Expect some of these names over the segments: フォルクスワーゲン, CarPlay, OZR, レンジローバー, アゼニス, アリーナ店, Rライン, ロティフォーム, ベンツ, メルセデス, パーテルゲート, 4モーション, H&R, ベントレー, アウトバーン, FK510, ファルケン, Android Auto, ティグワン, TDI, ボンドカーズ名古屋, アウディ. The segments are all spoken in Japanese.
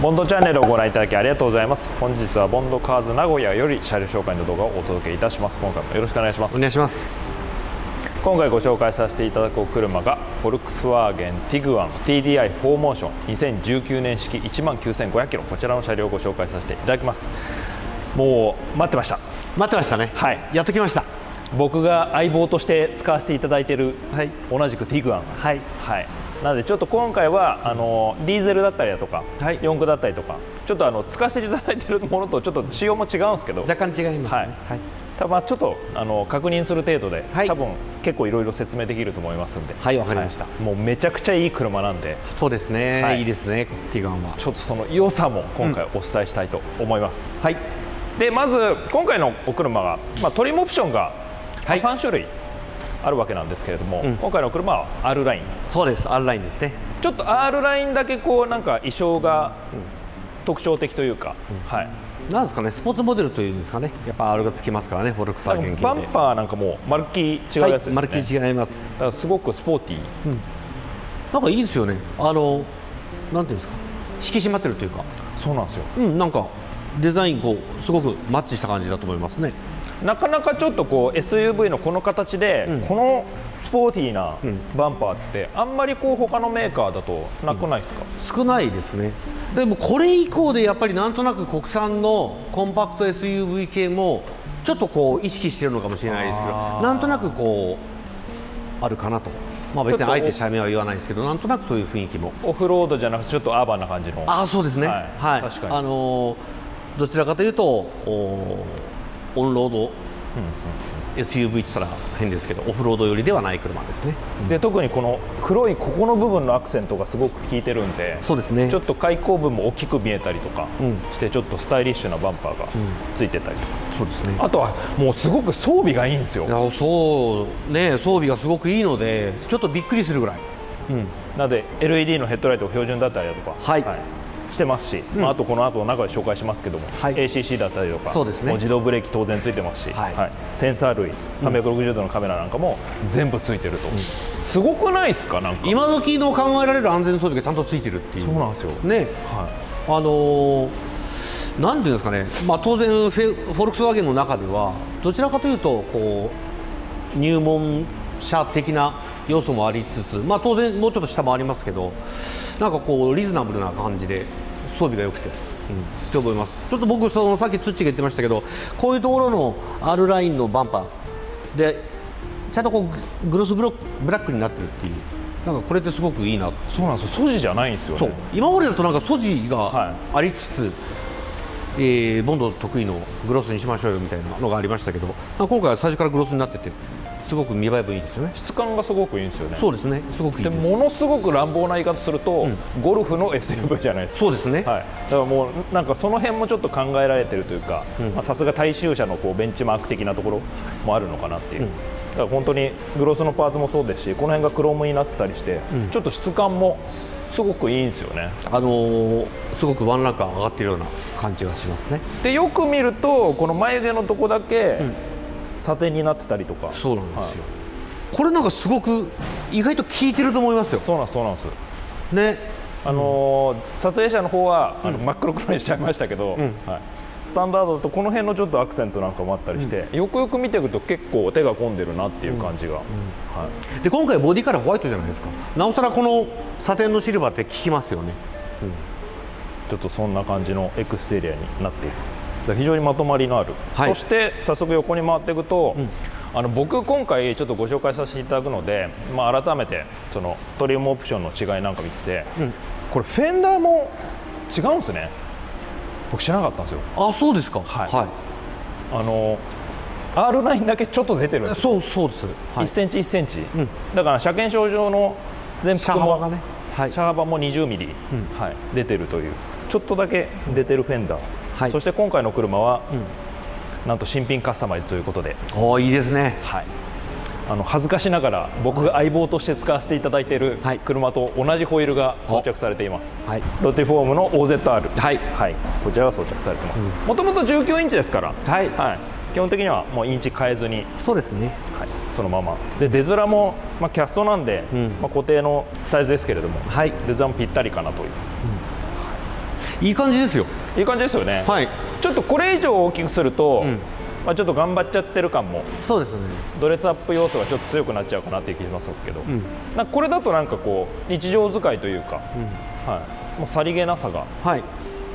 ボンドチャンネルをご覧いただきありがとうございます。本日はボンドカーズ名古屋より車両紹介の動画をお届けいたします。今回もよろしくお願いします。お願いします。今回ご紹介させていただくお車がフォルクスワーゲンティグワン TDI 4モーション2019年式 19,500km、 こちらの車両をご紹介させていただきます。もう待ってました。待ってましたね。はい、やっと来ました。僕が相棒として使わせていただいている、はい、同じくティグワン、はい、はい、なのでちょっと今回はディーゼルだったりだとか、はい、四駆だったりとかちょっと使わせていただいているものとちょっと仕様も違うんですけど、若干違いますね。はい、はい、ちょっと確認する程度で、はい、多分結構いろいろ説明できると思いますんで。はい、わかりました。はい、もうめちゃくちゃいい車なんで。そうですね、はい、いいですね。ティグワンはちょっとその良さも今回お伝えしたいと思います。うん、はい、でまず今回のお車が、トリムオプションがはい、3種類あるわけなんですけれども、うん、今回の車は R ライン。そうです、 R ラインですね。ちょっと R ラインだけこうなんか衣装が特徴的というか、なんですかね、スポーツモデルというんですかね、やっぱ R がつきますからね、フォルクスワーゲン系で。バンパーなんかもうまるっきり違うやつですね。はい、まるっきり違います。だからすごくスポーティー、うん、なんかいいですよね。なんていうんですか、引き締まってるというか。そうなんですよ、うん、なんかデザインこうすごくマッチした感じだと思いますね。なかなかちょっとこう SUV のこの形で、うん、このスポーティーなバンパーってあんまりこう他のメーカーだとなくないですか？うん、少ないですね。でもこれ以降でやっぱりなんとなく国産のコンパクト SUV 系もちょっとこう意識してるのかもしれないですけど、なんとなくこうあるかなと。別にあえて社名は言わないですけど、なんとなくそういう雰囲気もオフロードじゃなくてちょっとアーバンな感じの。あ、そうですね、はい、確かにどちらかというとオンロード SUV って言ったら変ですけど、オフロード寄りではない車ですね。で特にこの黒いここの部分のアクセントがすごく効いてるんで、そうですね、ちょっと開口部も大きく見えたりとかして、うん、ちょっとスタイリッシュなバンパーがついてたりとか、うん、そうですね。あとはもうすごく装備がいいんですよ。いや、そうね、装備がすごくいいのでちょっとびっくりするぐらい、うん、なので LED のヘッドライトが標準だったりだとか、はい、はい、してますし、あとこの後の中で紹介しますけども、ACC だったりとか、自動ブレーキ当然ついてますし、センサー類、360度のカメラなんかも全部ついてると、すごくないですか？なんか今時の考えられる安全装備がちゃんとついてるっていう。そうなんですよね。なんていうんですかね、当然フォルクスワーゲンの中ではどちらかというとこう入門車的な要素もありつつ、当然もうちょっと下もありますけど、なんかこうリーズナブルな感じで装備が良くて、うん、って思います。ちょっと僕さっきツッチが言ってましたけど、こういうところの R ラインのバンパーでちゃんとこうグロスブラックになってるっていう、なんかこれってすごくいいな。そうなんですよ、素地じゃないんですよね。そう、今までだとなんか素地がありつつ、はい、ボンド得意のグロスにしましょうよみたいなのがありましたけど、今回は最初からグロスになってて、すごく見栄えもいいですよね。質感がすごくいいんですよね。そうですね、すごくいいです。でものすごく乱暴な言い方すると、うん、ゴルフの SUV じゃないですか。そうですね、はい、だからもうなんかその辺もちょっと考えられてるというか、さすが大衆車のこうベンチマーク的なところもあるのかなっていう、うん、だから本当にグロスのパーツもそうですし、この辺がクロームになってたりして、うん、ちょっと質感もすごくいいんですよね。すごくワンランク上がってるような感じがしますね。でよく見るとこの眉毛のとこだけ、うん、査定になってたりとか。そうなんですよ、はい、これなんかすごく意外と効いてると思いますよ。そうなんです、そうなんですね。撮影者の方は真っ黒黒にしちゃいましたけど、うん、はい、スタンダードだとこの辺のちょっとアクセントなんかもあったりして、うん、よくよく見ていくと結構手が込んでるなっていう感じが。で今回ボディからホワイトじゃないですか。なおさらこのサテンのシルバーって効きますよね、うん、ちょっとそんな感じのエクステリアになっています。非常にまとまりのある、はい、そして早速横に回っていくと、うん、僕今回ちょっとご紹介させていただくので、改めてそのトリムオプションの違いなんか見てて、うん、これフェンダーも違うんですね。僕知らなかったんですよ。あ、そうですか。はい、はい、R ラインだけちょっと出てるんです。そう、そうです、はい、1センチ1センチ、うん、だから車検証上の前幅も車幅がね、はい、車幅も20ミリ、うん、はい、出てるという、ちょっとだけ出てるフェンダー、はい、そして今回の車は、うん、なんと新品カスタマイズということで。お、いいですね、はい、恥ずかしながら僕が相棒として使わせていただいている車と同じホイールが装着されています、はい、ロティフォームの OZR、はいはい、こちらが装着されています。もともと19インチですから、はいはい、基本的にはもうインチ変えずに。そうですね、はい、そのままで出面も、キャストなんで、うん、固定のサイズですけれども、はい、出面もぴったりかなという、うん、いい感じですよ。いい感じですよね。はい。ちょっとこれ以上大きくすると、まあちょっと頑張っちゃってる感も。そうですね。ドレスアップ要素がちょっと強くなっちゃうかなっていう気がしますけど。なんかこれだとなんかこう日常使いというか、はい。もうさりげなさが。はい。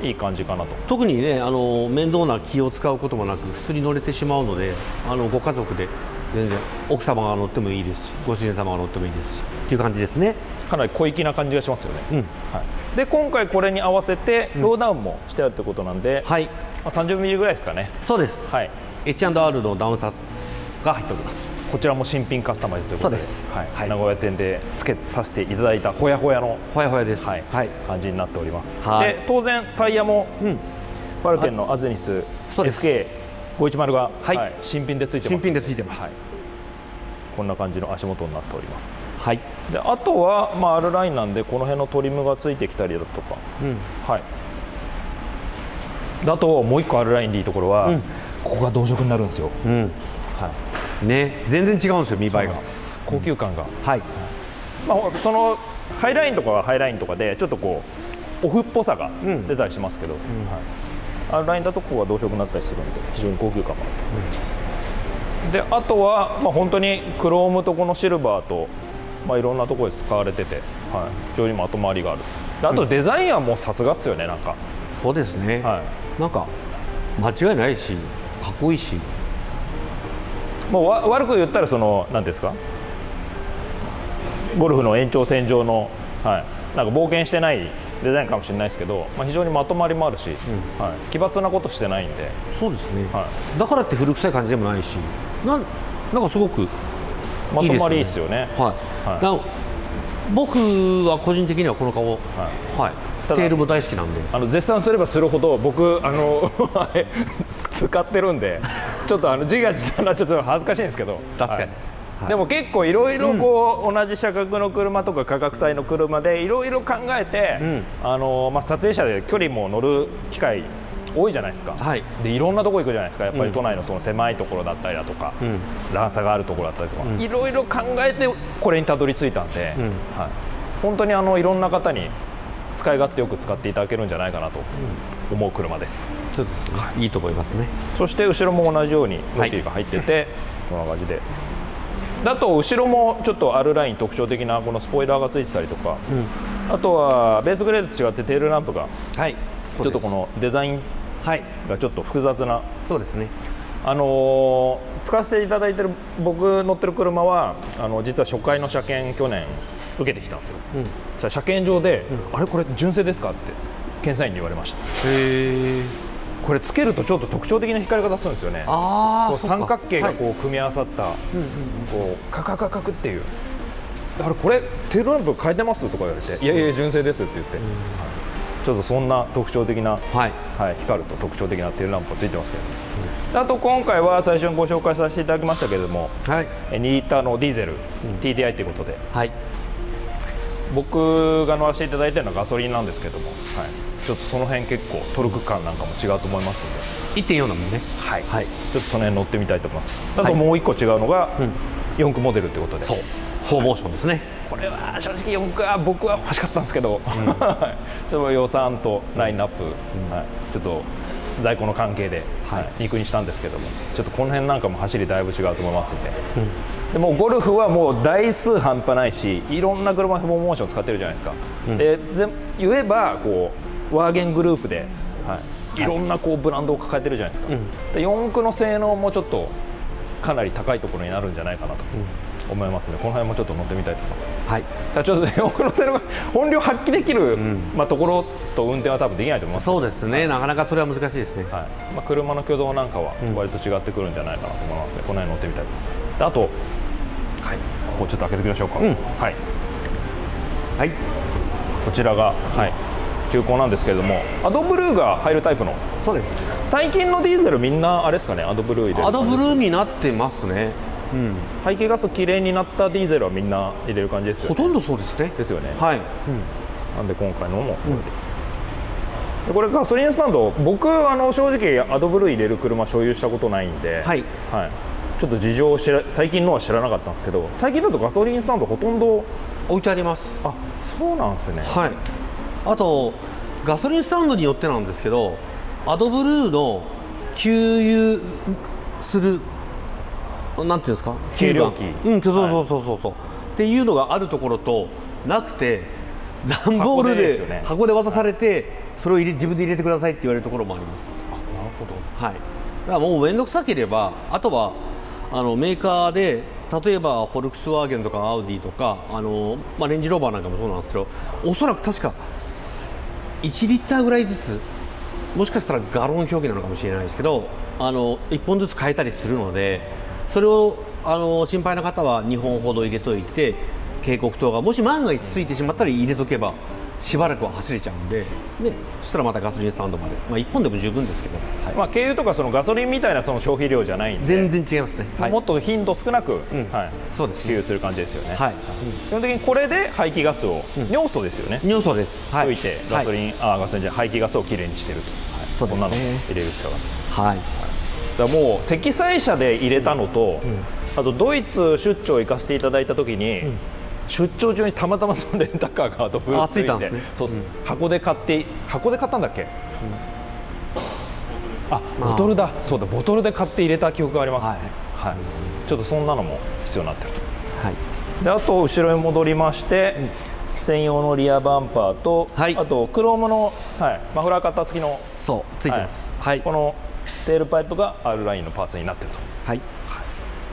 いい感じかなと。特にね、面倒な気を使うこともなく普通に乗れてしまうので、ご家族で全然奥様が乗ってもいいですし、ご主人様が乗ってもいいですしっていう感じですね。かなり小粋な感じがしますよね。うん、はい、で今回これに合わせてローダウンもしてあるってことなんで、うん、はい、30ミリぐらいですかね。そうです、はい、H&R のダウンサースが入っております。こちらも新品カスタマイズということで、名古屋店でつけさせていただいたほやほやの感じになっております。で当然タイヤもファルケンのアゼニス FK510 が新品でついてます。新品でついてます。こんな感じの足元になっております。であとはまあ R ラインなんでこの辺のトリムがついてきたりだとか、だともう1個 R ラインでいいところはここが同色になるんですよ。ね、全然違うんですよ、見栄えが、高級感が、そのハイラインとかはハイラインとかでちょっとこうオフっぽさが出たりしますけど、あのラインだとここが同色になったりするので非常に高級感もあると。であとは、まあ、本当にクロームとこのシルバーと、まあ、いろんなところで使われてて、非常にも後回りがある。であとデザインはもうさすがっすよね。なんかそうですね、なんか間違いないしかっこいいし。もう悪く言ったらその何ですか、ゴルフの延長線上の、なんか冒険してないデザインかもしれないですけど、まあ、非常にまとまりもあるし、奇抜なことしてないんで。そうですね、だからって古臭い感じでもないし、なんかすごくいいですよね。まとまりいいですよね。僕は個人的にはこの顔、テールも大好きなんで、絶賛すればするほど僕使ってるんで、ちょっと自画自賛なちょっと恥ずかしいんですけど、確かに、でも結構いろいろこう同じ車格の車とか価格帯の車でいろいろ考えて、まあ撮影車で距離も乗る機会多いじゃないですか。でいろんなとこ行くじゃないですか。やっぱり都内のその狭いところだったりだとか、段差があるところだったりとか、いろいろ考えてこれにたどり着いたんで、本当にいろんな方に使い勝手よく使っていただけるんじゃないかなと思う車です。そうですね、いいと思いますね。そして後ろも同じようにロティが入ってて、こんな感じで。だと後ろもちょっと R ライン特徴的なこのスポイラーがついてたりとか、あとはベースグレードと違ってテールランプがちょっとこのデザインがちょっと複雑な。そうですね、使わせていただいてる僕乗ってる車は実は初回の車検去年受けてきたんですよ。車検場で、あれこれ純正ですかって検査員に言われました。へえ。これつけるとちょっと特徴的な光り方するんですよね。こう三角形がこう組み合わさった、こうカカカカクっていう、あれこれテールランプ変えてますとか言われて、いやいや純正ですって言って、ちょっとそんな特徴的な、光ると特徴的なテールランプついてますけど、あと今回は最初にご紹介させていただきましたけれども、2リッターのディーゼル TDI ということで、僕が乗らせていただいてるのはガソリンなんですけども、ちょっとその辺結構トルク感なんかも違うと思いますので、 1.4 なのね、ちょっとその辺乗ってみたいと思います。あともう1個違うのが4駆モデルということで、フォーモーションですね。これは正直4駆は僕は欲しかったんですけど、ちょっと予算とラインナップ、ちょっと在庫の関係で肉にしたんですけども、ちょっとこの辺なんかも走りだいぶ違うと思いますので、でもゴルフはもう台数半端ないし、いろんな車フォーモーション使ってるじゃないですか。で言えばこうワーゲングループで、いろんなこうブランドを抱えてるじゃないですか。4駆の性能もちょっとかなり高いところになるんじゃないかなと思いますので、この辺もちょっと乗ってみたいと思います。ちょっと4駆の性能が本領発揮できるところと運転は多分できないと思います。そうですね、なかなかそれは難しいですね。車の挙動なんかは割と違ってくるんじゃないかなと思いますので、この辺乗ってみたいと思います。あとここちょっと開けてみましょうか。こちらが急行なんですけれども、アドブルーが入るタイプの。そうです、最近のディーゼルみんなあれですかね、アドブルー入れる。アドブルーになってますね。排気ガスきれいになったディーゼルはみんな入れる感じですよね。ほとんどそうですね。ですよね。なんで今回のもこれガソリンスタンド、僕正直アドブルー入れる車所有したことないんで、ちょっと事情を最近のは知らなかったんですけど、最近だとガソリンスタンドほとんど置いてあります。あ、そうなんですね。あとガソリンスタンドによってなんですけど、アドブルーの給油するなんていうんですか、給料機、うん、そうそうっていうのがあるところとなくて、段ボールで箱で渡されて、それを自分で入れてくださいって言われるところもあります。あ、なるほど。はい。だからもう面倒くさければ、あとはメーカーで例えばフォルクスワーゲンとかアウディとかまあ、レンジローバーなんかもそうなんですけど、おそらく確か1リッターぐらいずつ、もしかしたらガロン表記なのかもしれないですけど、1本ずつ変えたりするので、それを心配な方は2本ほど入れといて、警告灯がもし万が一ついてしまったら入れとけばしばらくは走れちゃうんで、そしたらまたガソリンスタンドまで、まあ、1本でも十分ですけど、はい、まあ、軽油とかそのガソリンみたいなその消費量じゃないんで、全然違いますね、はい、もっと頻度少なく給油する感じですよね、はい、基本的にこれで排気ガスを、尿素ですよね、尿素です、はい、吹いてガソリン、はい、ガソリンじゃ排気ガスをきれいにしてると、こんなの入れる必要がある。はい、だからもう積載車で入れたのと、あとドイツ出張行かせていただいたときに、出張中にたまたまそのレンタカーがドブルついて、箱で買ったんだっけ、あ、ボトルだ、そうだ、ボトルで買って入れた記憶がありますね。はい、ちょっとそんなのも必要になってると。はい、であと後ろに戻りまして、専用のリアバンパーと、あとクロームのマフラーカッター付きの、そうついてます、このテールパイプが R ラインのパーツになっていると、はい、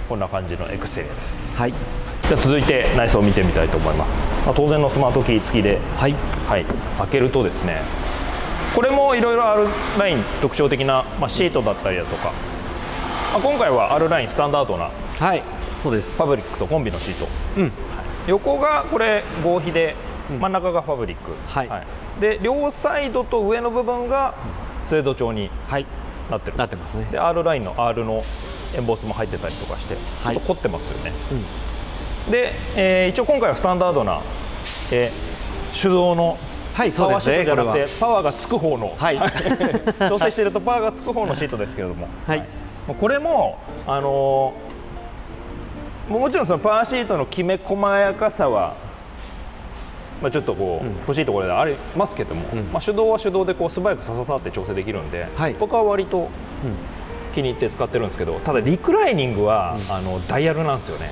こんな感じのエクステリアです。はい、じゃあ続いて内装を見てみたいと思います。まあ、当然のスマートキー付きで、はいはい、開けるとですね、これもいろいろ R ライン特徴的な、まあ、シートだったりだとか、まあ、今回は R ラインスタンダードな、はい、そうです、ファブリックとコンビのシート、うん、はい、横がこれ合皮で、真ん中がファブリック、はいはい、で両サイドと上の部分がスレード調に、はい、なってますね。で R ラインの R のエンボスも入ってたりとかして、はい、ちょっと凝ってますよね、うん、で、一応今回はスタンダードな、手動のパワーシートじゃなくて、パワーがつく方の、はい、調整しているとパワーがつく方のシートですけれども、はいはい、これも、もちろんそのパワーシートのきめ細やかさは、まあ、ちょっとこう、欲しいところでありますけども、まあ、手動は手動でこう素早くさささって調整できるんで、はい、僕は割と気に入って使ってるんですけど、ただリクライニングは、ダイヤルなんですよね。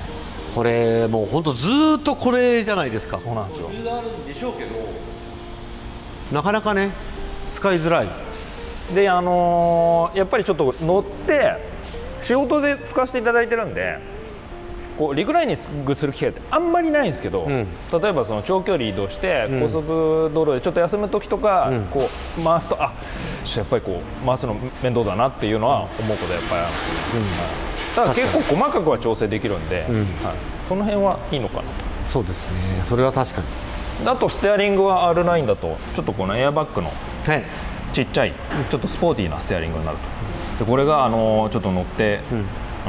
これもう本当ずっとこれじゃないですか。そうなんですよ。理由があるんでしょうけど、なかなかね使いづらいで、やっぱりちょっと乗って仕事で使わせていただいてるんで、こうリクライニングする機会ってあんまりないんですけど、うん、例えばその長距離移動して高速道路でちょっと休む時とか、うん、こう回すと、あ、やっぱりこう回すの面倒だなっていうのは思うことはやっぱりあるんですけど、ただ結構細かくは調整できるんで、うん、はい、その辺はいいのかなと。そうですね、それは確かに。だとステアリングは R ラインだとちょっとこのエアバッグのちっちゃい、ちょっとスポーティーなステアリングになると。でこれがちょっと乗って、う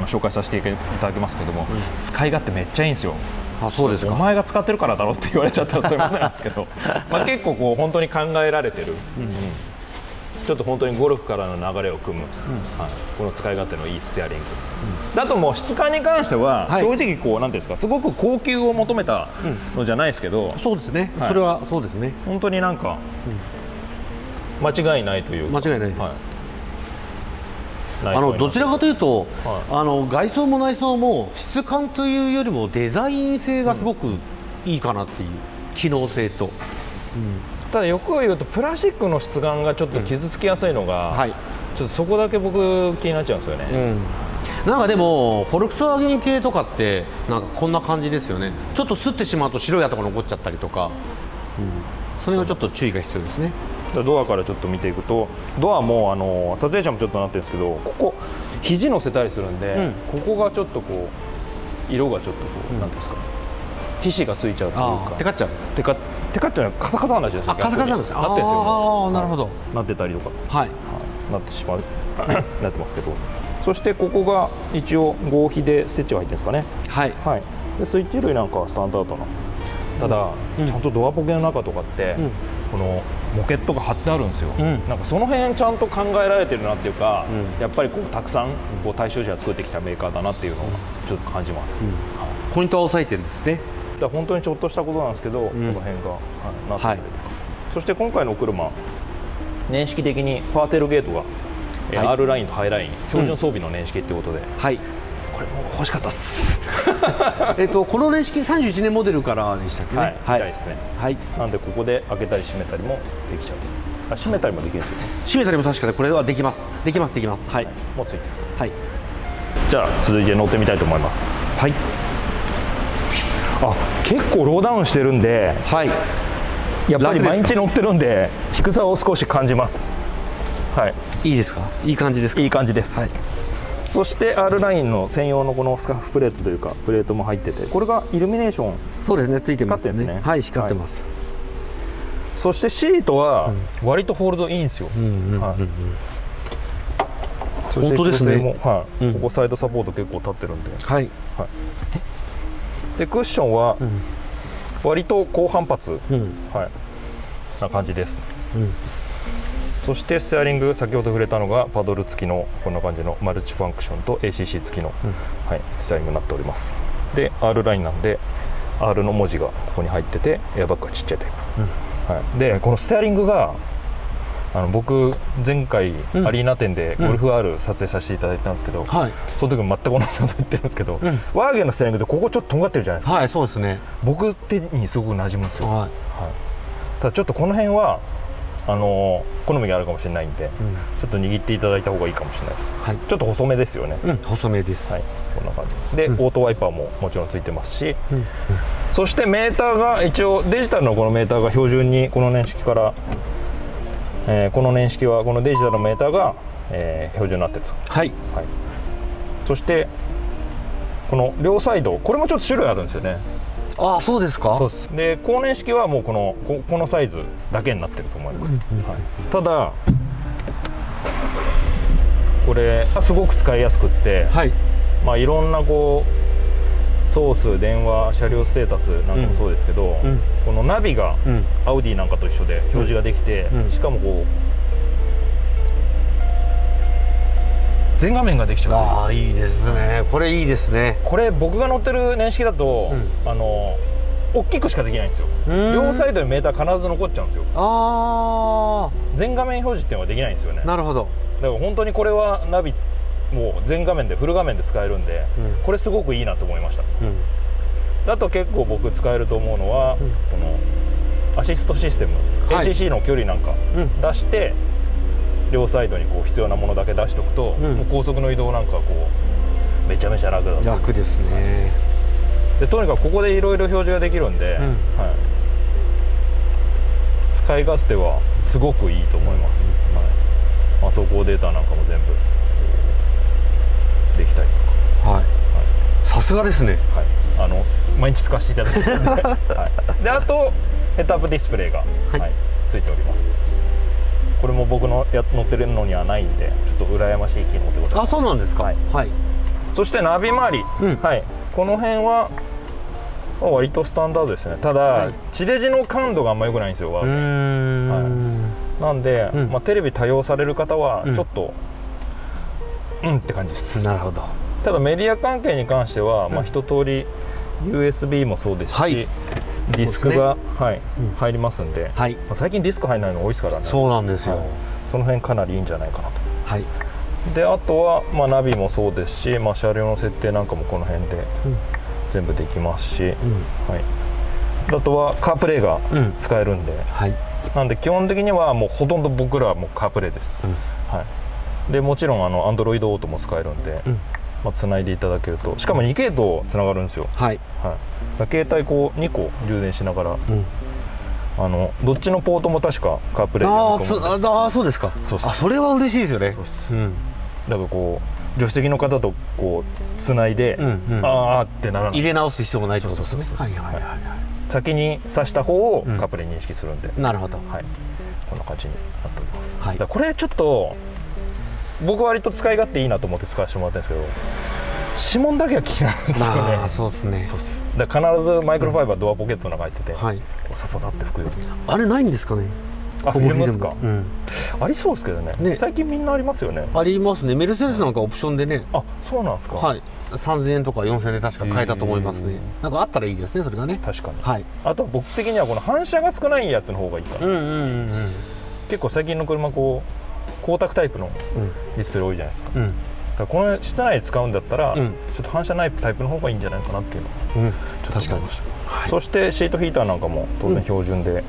ん、紹介させていただきますけども、使い勝手めっちゃいいんですよ。あ、そうですか。お前が使ってるからだろって言われちゃったらそういうことなんですけど、まあ結構こう本当に考えられてる、ちょっと本当にゴルフからの流れを組む、この使い勝手のいいステアリングだと。もう質感に関しては正直こうなんていうんですか、すごく高級を求めたのじゃないですけど、そうですね、それはそうですね、本当になんか間違いないというか、間違いないです。どちらかというと、外装も内装も質感というよりもデザイン性がすごくいいかなっていう、機能性と、ただ欲を言うとプラスチックの質感がちょっと傷つきやすいのが、ちょっとそこだけ僕気になっちゃうんですよね、なんかでもフォルクスワーゲン系とかってなんかこんな感じですよね。ちょっと擦ってしまうと白い跡が残っちゃったりとか、それがちょっと注意が必要ですね。ドアからちょっと見ていくと、ドアも撮影者もちょっとなってるんですけど、ここ肘乗せたりするんで、ここがちょっとこう色がちょっとこう、なんていうんですか、皮脂がついちゃうというか、テカっちゃう、カサカサになっちゃうんですよ。カサカサなんですよ。なってるんですよ。ああ、なるほど。なってたりとか、はい、なってしまう、なってますけど。そしてここが一応合皮でステッチが入ってるんですかね。はいはい。でスイッチ類なんかはスタンダードな。ただちゃんとドアポケの中とかってこのモケットが貼ってあるんですよ、なんかその辺ちゃんと考えられてるなっていうか、やっぱりこうたくさんこう対象者が作ってきたメーカーだなっていうのをちょっと感じます。ポイントは押さえてるんですね。だから本当にちょっとしたことなんですけど、この辺がなってたりとか。そして今回のお車、年式的にパーテルゲートが、R ラインとハイライン標準装備の年式ということで、はい、これも欲しかったっすこの年式31年モデルからでしたっけね。はい、ですね、はい、なんでここで開けたり閉めたりもできちゃう。あ、閉めたりもできるんですよね。閉めたりも確かにこれはできます、できます、できます。はい、もうついてる。はい、じゃあ続いて乗ってみたいと思います。はい、あ、結構ローダウンしてるんで、はい、やっぱり毎日乗ってるんで低さを少し感じます。はい、いいですか、いい感じですか。いい感じです、はい。そして R ラインの専用のこのスカーフプレートというかプレートも入ってて、これがイルミネーション、そうですね、ついてますね。はい、光ってます。そしてシートは割とホールドいいんですよ。本当ですね。ここサイドサポート結構立ってるんで、はい、でクッションは割と高反発、はい、な感じです。そしてステアリング、先ほど触れたのがパドル付きのこんな感じのマルチファンクションと ACC 付きの、うん、はい、ステアリングになっております。で R ラインなんで R の文字がここに入ってて、エアバッグはちっちゃいタイプ、うん、はい、でこのステアリングが僕前回アリーナ店でゴルフ R 撮影させていただいたんですけど、その時も全く同じこと言ってるんですけど、ワーゲンのステアリングってここちょっととんがってるじゃないですか。はい、そうですね。僕手にすごく馴染むんですよ。はい、ただちょっとこの辺は好みがあるかもしれないんで、ちょっと握っていただいた方がいいかもしれないです。ちょっと細めですよね。細めです。こんな感じでオートワイパーももちろんついてますし、そしてメーターが一応デジタルのこのメーターが標準にこの年式からこの年式はこのデジタルのメーターが標準になってると。はい、はい、そしてこの両サイド、これもちょっと種類あるんですよね。ああ、そうですか。そうです。で高年式はもうこのサイズだけになってると思いますただこれはすごく使いやすくって、はい、まあいろんなこうソース、電話、車両ステータスなんかもそうですけど、うん、このナビがアウディなんかと一緒で表示ができて、しかもこう全画面ができちゃう。ああ、いいですね。これいいですね。これ僕が乗ってる年式だと、うん、大きくしかできないんですよ。両サイドにメーター必ず残っちゃうんですよ。ああ、全画面表示っていうのはできないんですよね。なるほど。だから本当にこれはナビもう全画面でフル画面で使えるんで、うん、これすごくいいなと思いました、うん、あと結構僕使えると思うのは、うん、このアシストシステム、はい、ACC の距離なんか出して、うん、両サイドにこう必要なものだけ出しておくと、うん、もう高速の移動なんかこうめちゃめちゃ楽だと。楽ですね。でとにかくここでいろいろ表示ができるんで、うん、はい、使い勝手はすごくいいと思います、うん、はい、まあ、走行データなんかも全部できたりとか。はい、さすがですね。はい、毎日使わせていただいてるんで、はい、であとヘッドアップディスプレイが、はいはい、ついております。これも僕の乗ってるのにはないんで、ちょっと羨ましい機能ということで。あ、そうなんですか。はい、はい、そしてナビ周り、うん、はい、この辺は割とスタンダードですね。ただ、はい、地デジの感度があんま良くないんですよ。ワーゲン、はい、なんで、うん、まあ、テレビ多用される方はちょっと、うんうんって感じです。なるほど。ただメディア関係に関しては、まあ一通り USB もそうですし、はい、ディスクが、はい、入りますんで、はい、最近ディスク入らないの多いですからね。そうなんですよ、はい、その辺かなりいいんじゃないかなと。はい、であとは、まあ、ナビもそうですし、まあ、車両の設定なんかもこの辺で全部できますし、うん、はい、あとはカープレイが使えるんで、うん、はい、なんで基本的にはもうほとんど僕らはもうカープレイです、うん、はい、でもちろんAndroid Autoも使えるんで、うん、まあ、つないでいただけると、しかも2系統つながるんですよ。はい、はい、携帯こう2個充電しながら、うん、どっちのポートも確かカープレイでやると思うんで。ああ、そうですか。そうです。あ、それは嬉しいですよね。そうです、うん、だからこう助手席の方とこうつないで、うん、うん、ああってならない、入れ直す必要もないってことですね。はい、はい、はい、はい、先に挿した方をカープレイ認識するんで、うん、なるほど、はい、こんな感じになっております、はい、だからこれちょっと僕割と使い勝手いいなと思って使わせてもらったんですけど、指紋だけは気になるんですよね。ああ、そうですね。そうです。だから必ずマイクロファイバードアポケットの中入ってて、さささって拭くように。あれないんですかね。あ、フィルムですか。ありそうですけどね。最近みんなありますよね。ありますね。メルセデスなんかオプションでね。あ、そうなんですか。はい、3000円とか4000円で確か買えたと思いますね。なんかあったらいいですね、それがね。確かに。あとは僕的にはこの反射が少ないやつの方がいいから、結構最近の車こう光沢タイプのディスプレイ多いじゃないですか、だからこの室内で使うんだったら、ちょっと反射ないタイプの方がいいんじゃないかなっていうのをちょっと思いました。そしてシートヒーターなんかも当然標準で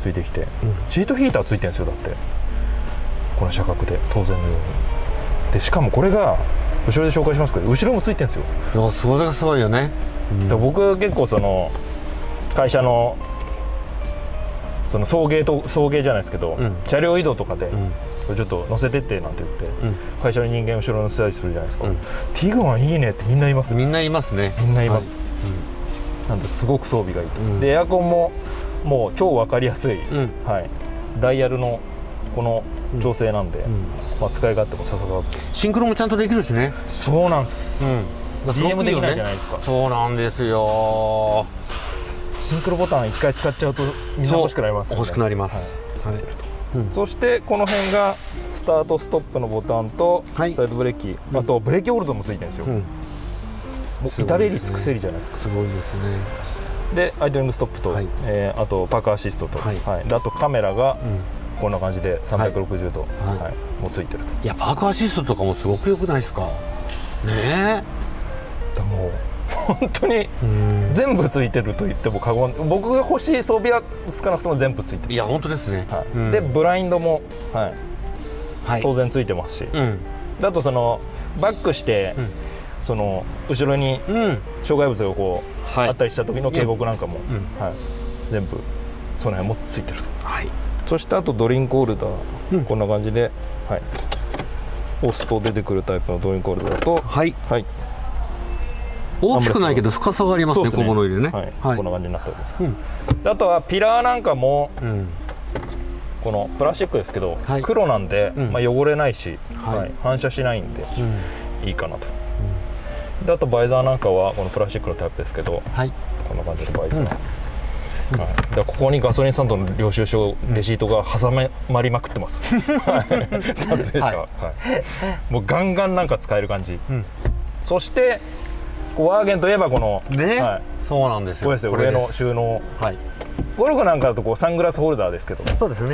ついてきて、シートヒーターついてるんですよ、だってこの車格で当然のように。でしかもこれが後ろで紹介しますけど後ろもついてるんですよ。それがすごいよね。僕結構その会社のその送迎じゃないですけど、車両移動とかでこれちょっと乗せてってなんて言って、会社の人間後ろに乗せたりするじゃないですか。ティグワンいいねってみんな言います。みんな言いますね。みんな言います。なんですごく装備がいいと、でエアコンももう超分かりやすい、ダイヤルのこの調整なんで、まあ使い勝手もさすが。シンクロもちゃんとできるしね。そうなんです、BM できないじゃないですか。そうなんですよ。シンクロボタン1回使っちゃうとみんな欲しくなりますよね。欲しくなります。そしてこの辺がスタートストップのボタンとサイドブレーキ、あとブレーキホールドもついてるんですよ。至れり尽くせりじゃないですか。すごいですね。でアイドリングストップと、あとパークアシストと、あとカメラがこんな感じで360度もついてると。いやパークアシストとかもすごくよくないですかね。えもう本当に全部ついてると言っても過言。僕が欲しい装備は少なくとも全部ついてる。いや本当ですね。でブラインドも当然ついてますし、あとそのバックしてその後ろに障害物がこうあったりした時の警告なんかも全部その辺もついてると。そしてあとドリンクホルダー、こんな感じで押すと出てくるタイプのドリンクホルダーと、大きくないけど深さがありますね、小物入れね。こんな感じになっております。あとはピラーなんかもこのプラスチックですけど黒なんで汚れないし反射しないんでいいかなと。であとバイザーなんかはこのプラスチックのタイプですけど、こんな感じでバイザー、ここにガソリンスタンドの領収書レシートが挟まりまくってます。もうガンガンなんか使える感じ。そしてワーゲンといえばこのそうなんですよ、上の収納。ゴルフなんかだとこうサングラスホルダーですけど、そうですね。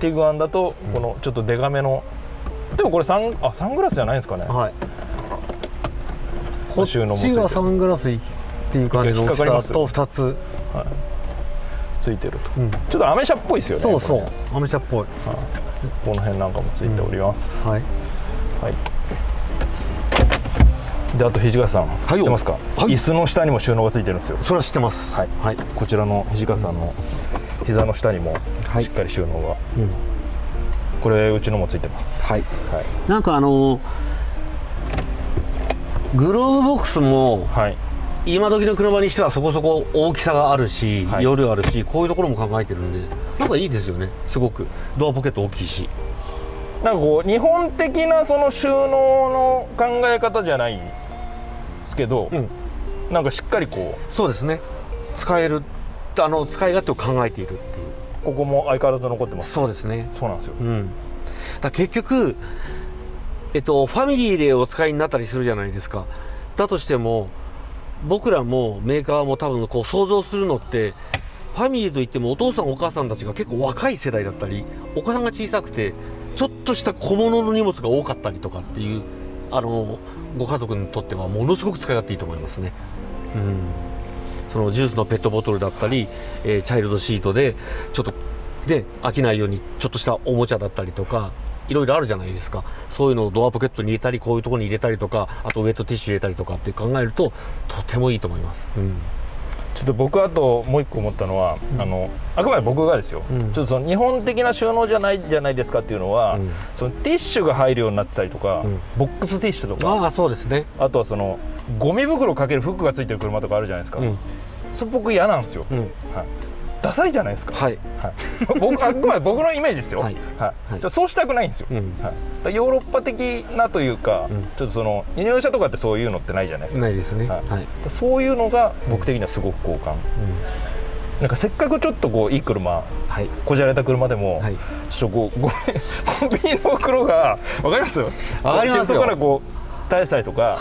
ティグワンだとこのちょっとデカめの、でもこれサングラスじゃないんですかね。こっちがサングラスっていう感じの大きさと2つついてると、ちょっとアメ車っぽいですよね。そうそう、アメ車っぽい。この辺なんかもついております。はいであと土方さん知ってますか、椅子の下にも収納がついてるんですよ。それは知ってます。こちらの土方さんの膝の下にもしっかり収納が、これうちのもついてます。なんかグローブボックスも今時の車にしてはそこそこ大きさがあるし、容量あるし、こういうところも考えてるんでなんかいいですよね。すごくドアポケット大きいし、なんかこう日本的なその収納の考え方じゃないですけど、なんかしっかりこう、そうですね、使える使い勝手を考えているっていう。ここも相変わらず残ってます。そうですね。そうなんですよ。だ結局ファミリーでお使いになったりするじゃないですか。だとしても僕らもメーカーも多分こう想像するのって、ファミリーといってもお父さんお母さんたちが結構若い世代だったり、お子さんが小さくてちょっとした小物の荷物が多かったりとかっていうご家族にとってはものすごく使い勝手いいと思いますね。そのジュースのペットボトルだったり、チャイルドシートでちょっとで飽きないようにちょっとしたおもちゃだったりとか。いろいろあるじゃないですか。そういうのをドアポケットに入れたり、こういうところに入れたりとか、あとウェットティッシュ入れたりとかって考えるととてもいいと思います。ちょっと僕あともう一個思ったのは、あくまで僕がですよ。ちょっとその日本的な収納じゃないじゃないですかっていうのは、そのティッシュが入るようになってたりとか、ボックスティッシュとか、そうですね。あとはそのゴミ袋かけるフックがついてる車とかあるじゃないですか。それ僕嫌なんですよ。ダサいじゃないですか。僕あくまで僕のイメージですよ。そうしたくないんですよ。ヨーロッパ的なというか、ちょっとその輸入車とかってそういうのってないじゃないですか。ないですね。そういうのが僕的にはすごく好感。なんかせっかくちょっとこういい車、こじゃれた車でも、コンビニの袋がわかります。わかりますよ。からこう大したりとか。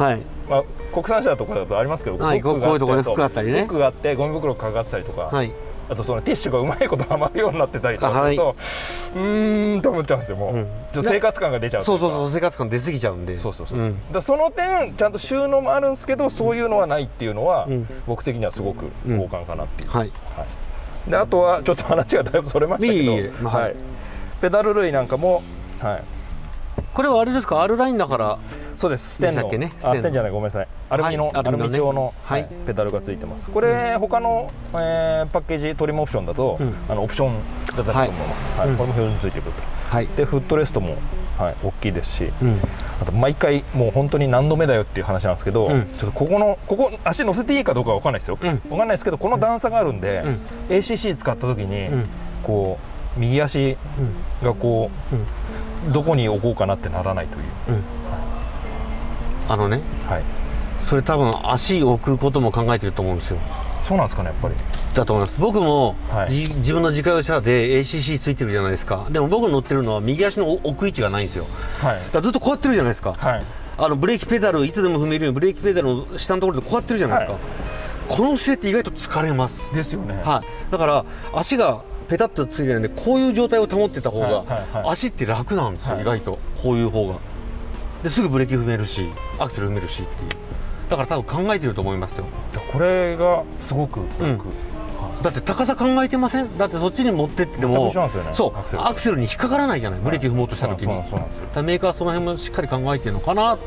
まあ国産車とかだとありますけど、こういうところで服があったりね。服があってゴミ袋かかってたりとか。あとそのティッシュがうまいことはまるようになってたりとかすると、はい、と思っちゃうんですよ。もう、ちょっと生活感が出ちゃう。そうそうそう、生活感出過ぎちゃうんで。そうそうそう。だその点ちゃんと収納もあるんですけど、そういうのはないっていうのは、僕的にはすごく好感かなっていう。はい。であとはちょっと話がだいぶそれましたけど、はい。ペダル類なんかも、はい。これはあれですか、Rラインだから。そうです。ステンの、ステンじゃない、ごめんなさい、アルミの、アルミ調のペダルがついてます。これ他のパッケージトリムオプションだとオプションだったと思います。これも標準ついてくると。でフットレストも大きいですし、あと毎回もう本当に何度目だよっていう話なんですけど、ちょっとここ足乗せていいかどうかわかんないですよ。わかんないですけど、この段差があるんで ACC 使った時にこう右足がこうどこに置こうかなってならないという。あのね、はい、それ多分足を置くことも考えてると思うんですよ。そうなんですかね、やっぱり。だと思います。僕も、はい、自分の自家用車で ACC ついてるじゃないですか。でも僕乗ってるのは右足の置く位置がないんですよ。はい、だからずっとこうやってるじゃないですか。はい、ブレーキペダルいつでも踏めるようにブレーキペダルの下のところでこうやってるじゃないですか。はい、この姿勢って意外と疲れます。ですよね。はい。だから足がペタッとついてるんで、こういう状態を保ってた方が足って楽なんですよ。意外とこういう方が。ですぐブレーキ踏めるし、アクセル踏めるしっていう。だから多分考えてると思いますよ。これがすごく、だって高さ考えてません。だってそっちに持ってっても、そうアクセルに引っかからないじゃない、ブレーキ踏もうとした時に。メーカーはその辺もしっかり考えてるのかなと。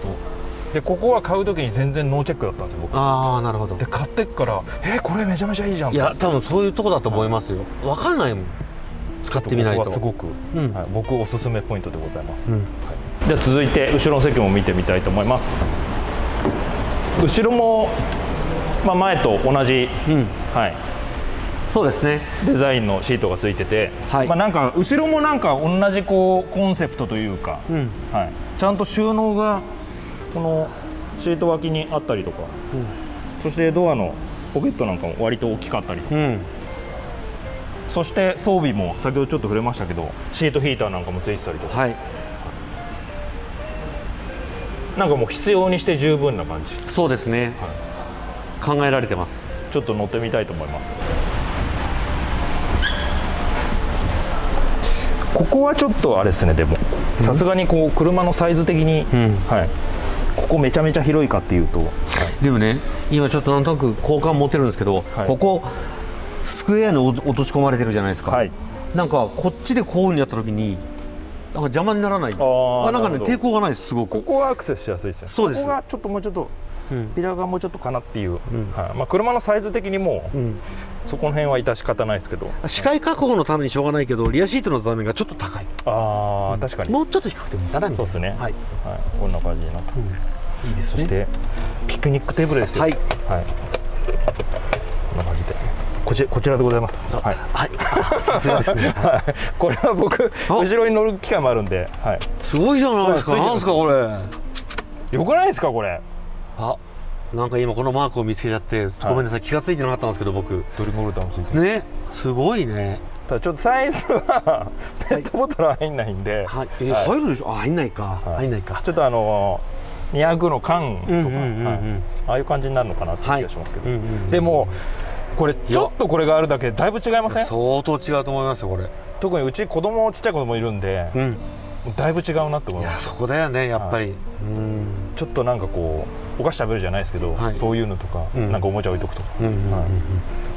でここは買う時に全然ノーチェックだったんですよ、僕。ああ、なるほど。で買ってっから、これめちゃめちゃいいじゃん。いや多分そういうとこだと思いますよ。分かんないもん、使ってみないと。ここはすごく、僕おすすめポイントでございます。じゃあ続いて後ろの席も見てみたいと思います。後ろも、前と同じ、そうですね、デザインのシートがついてて、なんか後ろもなんか同じこうコンセプトというか、ちゃんと収納がこのシート脇にあったりとか、そしてドアのポケットなんかも割と大きかったりとか。そして装備も先ほどちょっと触れましたけど、シートヒーターなんかもついてたりとか、なんかもう必要にして十分な感じ。そうですね、考えられてます。ちょっと乗ってみたいと思います。ここはちょっとあれですね、でもさすがにこう車のサイズ的に、ここめちゃめちゃ広いかっていうと、でもね、今ちょっとなんとなく好感持ってるんですけど、ここスクエアに落とし込まれてるじゃないですか、なんかこっちでこういうふうにやった時になんか邪魔にならない、なんかね、抵抗がないです、すごく。ここはアクセスしやすいですね。そうです。ここがちょっともうちょっと、ピラーがもうちょっとかなっていう、車のサイズ的にも、そこの辺は致し方ないですけど、視界確保のためにしょうがないけど、リアシートの座面がちょっと高い。ああ、確かに。もうちょっと低くてもいいかな。そうですね。はい、こんな感じになって。いいですね。そして、ピクニックテーブルですよ。はい。こんな感じで。こちらでございます。はい。さすがですね。これは僕後ろに乗る機会もあるんで。すごいじゃないですか。なんですかこれ。よくないですかこれ。あ、なんか今このマークを見つけちゃって、ごめんなさい、気がついてなかったんですけど僕。ドリンクホルダーもついてます。ね、すごいね。ただちょっとサイズはペットボトルは入んないんで。入るでしょ。あ、入んないか。入んないか。ちょっと200の缶とかああいう感じになるのかなって気がしますけど。でも。これちょっとこれがあるだけでだいぶ違いません？相当違うと思いますよこれ。特にうちちっちゃい子供いるんで、だいぶ違うなって思います。いや、そこだよねやっぱり。ちょっとなんかこうお菓子食べるじゃないですけど、そういうのとかなんかおもちゃ置いとくとか、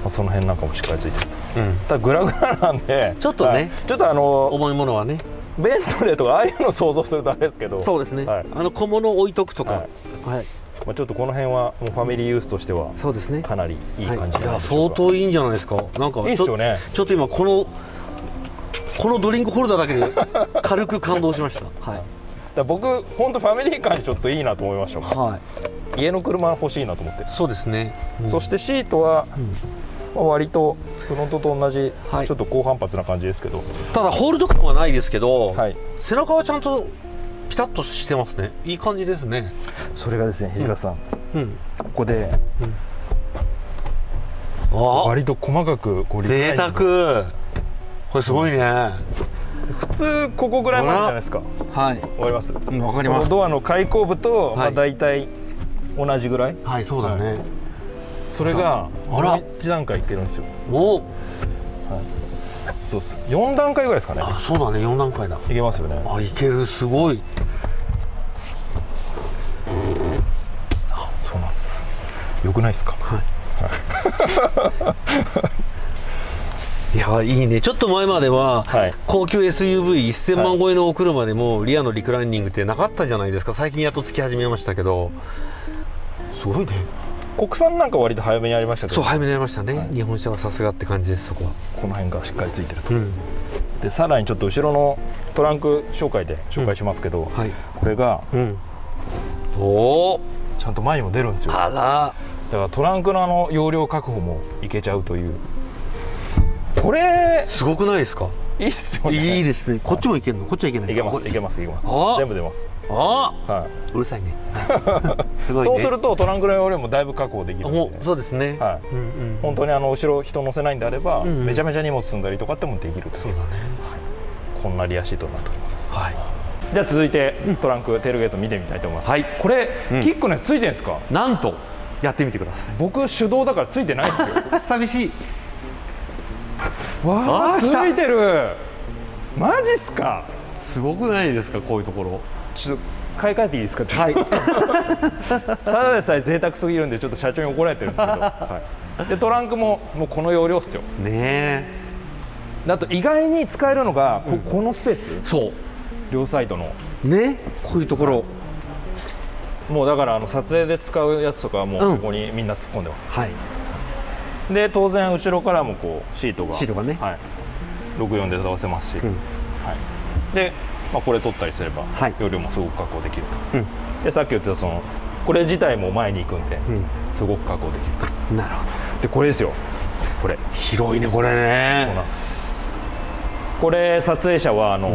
その辺なんかもしっかりついてる。ただグラグラなんでちょっとね、ちょっと重いものはね、ベントレーとかああいうのを想像するとあれですけど、そうですね。小物置いとくとか。まあちょっとこの辺はもうファミリーユースとしてはかなりいい感じで、相当いいんじゃないですか。なんかいいですよね。ちょっと今このドリンクホルダーだけで軽く感動しました。だ僕本当ファミリーカーにちょっといいなと思いました。家の車欲しいなと思って。そうですね。そしてシートは割とフロントと同じちょっと高反発な感じですけど。ただホールド感はないですけど、背中はちゃんと。ピタッとしてますね。いい感じですね。それがですね、平川さん、ここで割と細かく贅沢。これすごいね。普通ここぐらいまでじゃないですか。はい。わかります。わかります。ドアの開口部とだいたい同じぐらい。はい、そうだね。それが1段階いけるんですよ。おお、はい、そうです。4段階ぐらいですかね。あ、そうだね、4段階だ。いけますよね。あ、いける。すごい。あ、そうなんです。よくないですか。はいやばい、いいね。ちょっと前までは、はい、高級 SUV1000 万超えのお車でも、はい、リアのリクライニングってなかったじゃないですか。最近やっとつき始めましたけど、すごいね。国産なんか割と早めにありましたけど。そう、早めにありましたね、はい、日本車はさすがって感じです。そこはこの辺がしっかりついてると、うん、でさらにちょっと後ろのトランク紹介で紹介しますけど、うん、はい、これが、うん、おお、ちゃんと前にも出るんですよ。あら、だからトランクのあの容量確保もいけちゃうという。これすごくないですか。いいっすよね。いいですね。こっちもいけるの、こっちはいけない。いけます、いけます、いけます。全部出ます。ああ、はい、うるさいね。すごいね。そうするとトランクの容量もだいぶ確保できるので。そうですね。はい、本当にあの後ろ人乗せないんであればめちゃめちゃ荷物積んだりとかってもできる。そうだね。こんなリアシートになっております。はい、じゃあ続いてトランクテールゲート見てみたいと思います。はい、これキックのやつついてるんですか。なんとやってみてください。僕手動だからついてないですよ。寂しい。わあ、ついてる。マジっすか。すごくないですか、こういうところ。ちょっと買い替えていいですか。はい。ただでさえ贅沢すぎるんで、ちょっと社長に怒られてるんですけど。はい、で、トランクも、もうこの容量っすよ。ねえ。あと意外に使えるのが、このスペース。そう。両サイドの。ね。こういうところ。もうだから、撮影で使うやつとか、もうここにみんな突っ込んでます。はい。で当然後ろからもこうシートが64で倒せますし、うん、はい、で、まあ、これ取ったりすれば容量もすごく確保できると、はい、うん、でさっき言ってたそのこれ自体も前に行くんで、うん、すごく確保できると。なるほど。でこれですよ。これ広いね、これね。そうなんです。これ撮影者はあの、うん、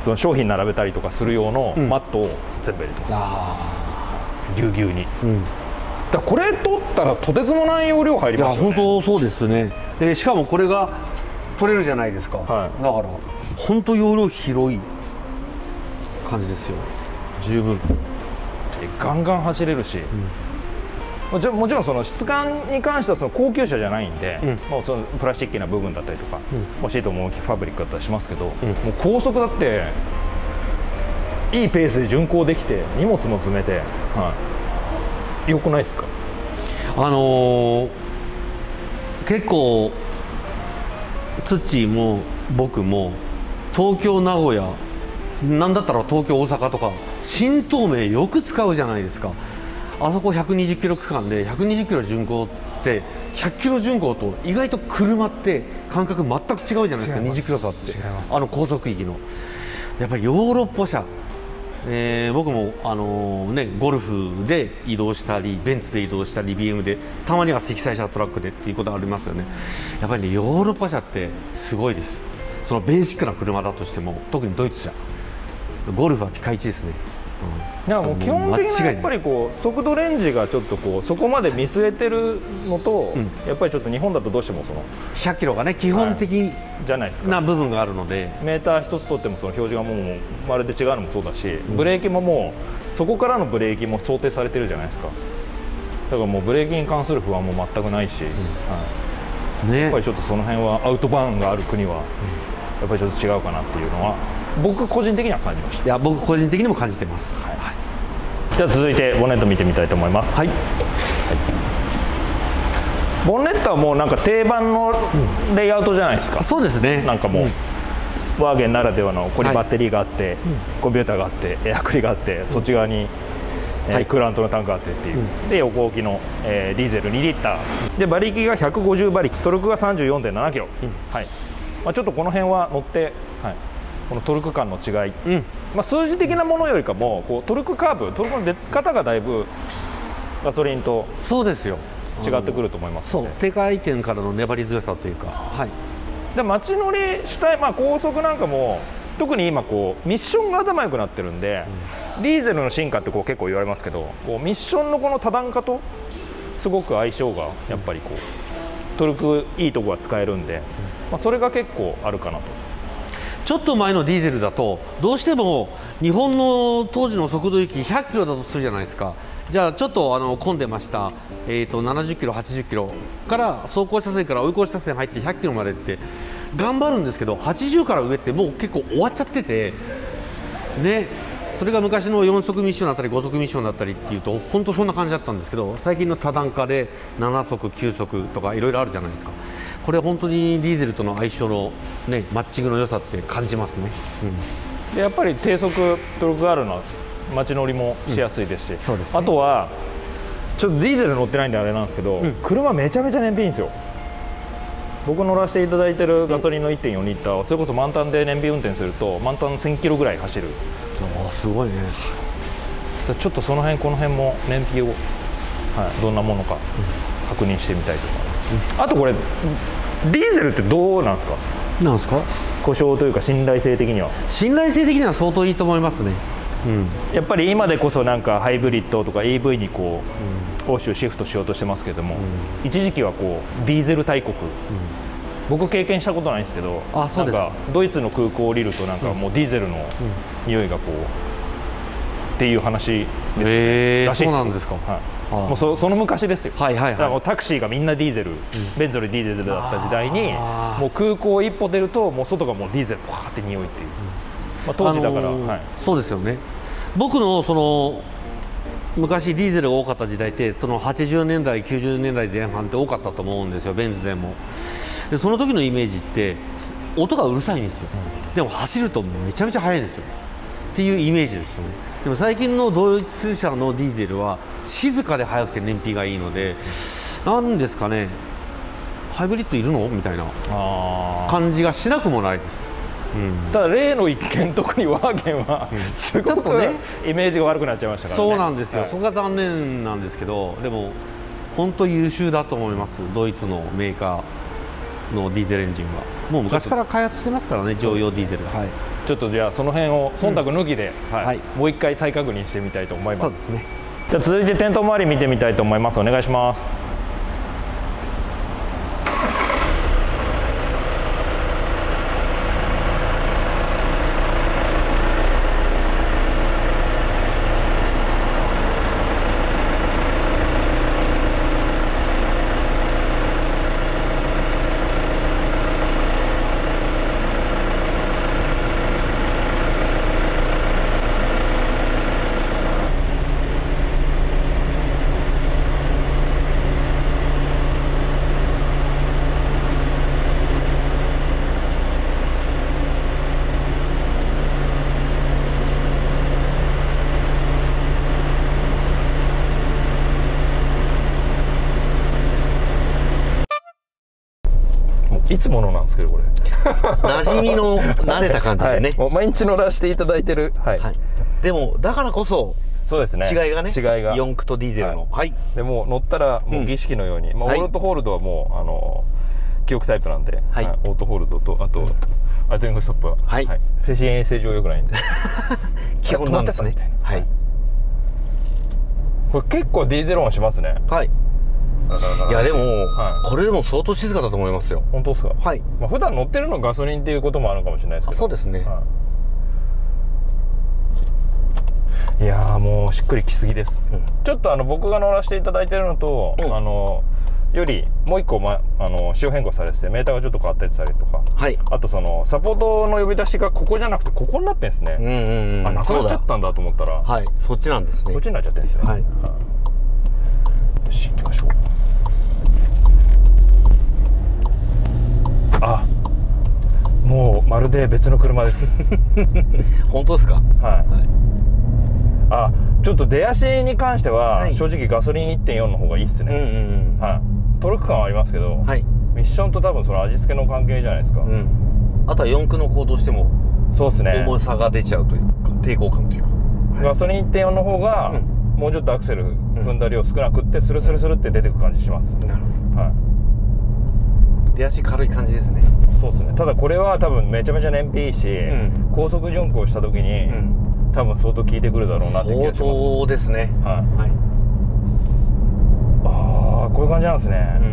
その商品並べたりとかする用のマットを全部入れてます、うん、ぎゅうぎゅうに、うん。だこれ取ったらとてつもない容量入りますよね。いや本当そうですね。でしかもこれが取れるじゃないですか、はい、だから本当容量広い感じですよ。十分ガンガン走れるし、うん、もちろんその質感に関してはその高級車じゃないんで、うん、もうそのプラスチックな部分だったりとか、うん、シートも大きいファブリックだったりしますけど、うん、もう高速だっていいペースで巡航できて荷物も詰めて、はい、良くないですか。結構土も僕も東京名古屋なんだったら東京大阪とか新東名よく使うじゃないですか。あそこ120キロ区間で120キロ巡航って100キロ巡航と意外と車って感覚全く違うじゃないですか。20キロ差ってあの高速域のやっぱりヨーロッパ車、僕も、ゴルフで移動したりベンツで移動したり BM でたまには積載車トラックでっていうことありますよね。やっぱりね、ヨーロッパ車ってすごいです。そのベーシックな車だとしても特にドイツ車ゴルフはピカイチですね。うん、いやもう基本的にやっぱりこう速度レンジがちょっとこうそこまで見据えてるのと、うん、やっぱりちょっと日本だとどうしてもその100キロがね基本的な部分があるので、メーター一つ取ってもその表示がもうまるで違うのもそうだし、ブレーキももうそこからのブレーキも想定されてるじゃないですか。だからもうブレーキに関する不安も全くないし、やっぱりちょっとその辺はアウトバーンがある国はやっぱりちょっと違うかなっていうのは。僕個人的には感じました。いや僕個人的にも感じてます。はい、はい、じゃあ続いてボンネット見てみたいと思います。はい、はい、ボンネットはもうなんか定番のレイアウトじゃないですか。うん、そうですね。なんかもう、うん、ワーゲンならではのここにバッテリーがあって、はい、コンピューターがあってエアクリがあって、うん、そっち側に、クーラントのタンクがあってっていう、うん、で横置きの、ディーゼル2リッターで馬力が150馬力トルクが 34.7 キロ、うん、はい、まあ、ちょっとこの辺は乗って、はい、このトルク感の違い、うん、まあ数字的なものよりかもこうトルクカーブ、トルクの出方がだいぶガソリンとそうですよ違ってくると思いますので、そう手回転からの粘り強さというか、はい、で街乗り主体、まあ、高速なんかも特に今こうミッションが頭良くなってるんで、うん、ディーゼルの進化ってこう結構言われますけど、こうミッションのこの多段化とすごく相性がやっぱりこうトルクいいとこは使えるんで、まあ、それが結構あるかなと。ちちょっと前のディーゼルだとどうしても日本の当時の速度域100キロだとするじゃないですか。じゃあちょっと混んでました、70キロ80キロから走行車線から追い越し車線入って100キロまでって頑張るんですけど、80から上ってもう結構終わっちゃっててね。それが昔の4速ミッションだったり5速ミッションだったりっていうと本当そんな感じだったんですけど、最近の多段化で7速9速とかいろいろあるじゃないですか。これ本当にディーゼルとの相性の、ね、マッチングの良さって感じますね、うん、でやっぱり低速トルクがあるのは街乗りもしやすいですし、うんそうですね、あとはちょっとディーゼル乗ってないんであれなんですけど、うん、車めちゃめちゃ燃費いいんですよ。僕乗らせていただいてるガソリンの 1.4 リッターはそれこそ満タンで燃費運転すると満タン1000キロぐらい走る。あすごいね。ちょっとその辺この辺も燃費を、はい、どんなものか確認してみたいと思います、うん、あとこれディーゼルってどうなんですか？なんですか？故障というか信頼性的には？信頼性的には相当いいと思いますね、うん、やっぱり今でこそなんかハイブリッドとか EV にこう、うん、欧州シフトしようとしてますけども、うん、一時期はこうディーゼル大国、うん僕経験したことないんですけど、あ、そうです。なんかドイツの空港を降りるとなんかもうディーゼルの匂いがこう、うん、っていう話ですね。らしいです。そうなんですか。はい、もうその昔ですよ。はいはいはい、だからもうタクシーがみんなディーゼル、うん、ベンゾルディーゼルだった時代に、もう空港を一歩出るともう外がもうディーゼルパーって匂いっていう。うん、まあ当時だから、はい、そうですよね。僕のその昔ディーゼルが多かった時代ってその80年代90年代前半って多かったと思うんですよ。ベンズでも。でその時のイメージって音がうるさいんですよ、うん、でも走るとめちゃめちゃ速いんですよっていうイメージですよね。でも最近のドイツ車のディーゼルは静かで速くて燃費がいいので、なんですかねハイブリッドいるのみたいな感じがしなくもないです、うん、ただ例の一見特にワーゲンは、うん、すごく、ね、イメージが悪くなっちゃいましたからね。そうなんですよ、はい、そこが残念なんですけど、でも本当優秀だと思いますドイツのメーカーのディーゼルエンジンは。もう昔から開発してますからね、常用ディーゼルが、はい、ちょっとじゃあその辺を忖度抜きで、うんはいはい、もう一回再確認してみたいと思います。そうですね。じゃあ続いて店頭周り見てみたいと思います。お願いします。いつものなんですけどこれ馴染みの慣れた感じでね、はい、もう毎日乗らせていただいてる、はいはい、でもだからこそそうですね違いがね4駆とディーゼルの、はい、でもう乗ったらもう儀式のように、うんまあ、オートホールドはもう、はい、記憶タイプなんで、はいはい、オートホールドとあと、うん、アイドリングストップは、はいはい、精神衛生上良くないんで基本なんですね。はいこれ結構ディーゼル音しますね。はいいやでも、はい、これでも相当静かだと思いますよ。本当ですか？はい、まあ、普段乗ってるのガソリンっていうこともあるかもしれないですけど。そうですね、はい、いやーもうしっくりきすぎです、うん、ちょっと僕が乗らせていただいてるのと、うん、よりもう一個、仕様変更されててメーターがちょっと変わったやつあるとか、はい、あとそのサポートの呼び出しがここじゃなくてここになってんですね。うんうん、うん、あなくなっちゃったんだと思ったら、はい、そっちなんですね。こっちになっちゃってるんですよね。はい、はい、よし行きましょう。あ、もうまるで別の車です本当ですか？はい、はい、あ、ちょっと出足に関しては、はい、正直ガソリン 1.4 の方がいいっすね、うんうんうんはい、トルク感はありますけど、はい、ミッションと多分その味付けの関係じゃないですか、うん、あとは4駆の行動してもそうですね重さが出ちゃうというか抵抗感というか、はい、ガソリン 1.4 の方が、うん、もうちょっとアクセル踏んだ量少なくって、うん、スルスルスルって出てく感じします、うん、なるほど、はい出足軽い感じですね。そうですね。ただこれは多分めちゃめちゃ燃費いいし、うん、高速巡航した時に、うん、多分相当効いてくるだろうなって気がします。相当ですね。はい。はい、ああこういう感じなんですね。う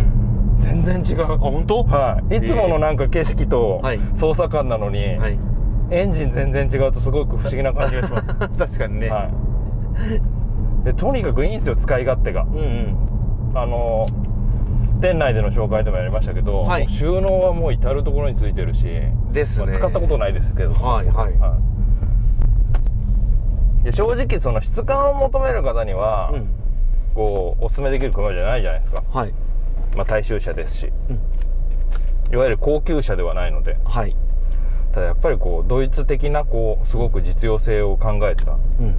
ん、全然違う。あ本当？はい。いつものなんか景色と操作感なのに、はい、エンジン全然違うとすごく不思議な感じがします。確かにね、はい、でとにかくいいんですよ、使い勝手が。うん、うん、店内での紹介でもやりましたけど、はい、収納はもう至る所についてるしですね、まあ、使ったことないですけど、はいはい、はい、で正直その質感を求める方には、うん、こうおすすめできる車じゃないじゃないですか、はい、まあ大衆車ですし、うん、いわゆる高級車ではないので、はい、ただやっぱりこうドイツ的なこうすごく実用性を考えた、うんうん、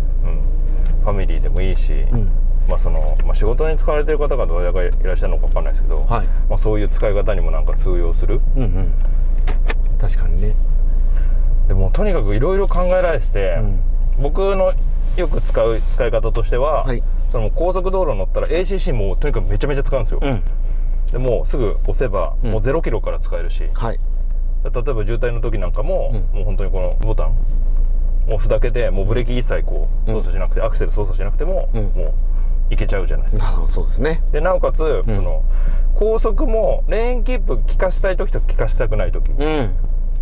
ファミリーでもいいし、うん、まあそのまあ、仕事に使われている方がどれだけいらっしゃるのか分かんないですけど、はい、まあそういう使い方にもなんか通用する、うん、うん、確かにね。でもとにかくいろいろ考えられてて、うん、僕のよく使う使い方としては、はい、その高速道路に乗ったら ACC もとにかくめちゃめちゃ使うんですよ、うん、でもうすぐ押せばもう0キロから使えるし、うん、はい、例えば渋滞の時なんかも、うん、もう本当にこのボタン押すだけでもうブレーキ一切こう操作しなくて、うん、アクセル操作しなくても、うん、もういけちゃうじゃないですか。そうですね。でなおかつ、うん、その高速もレーンキープ効かしたい時と効かしたくない時、うん、あるじゃな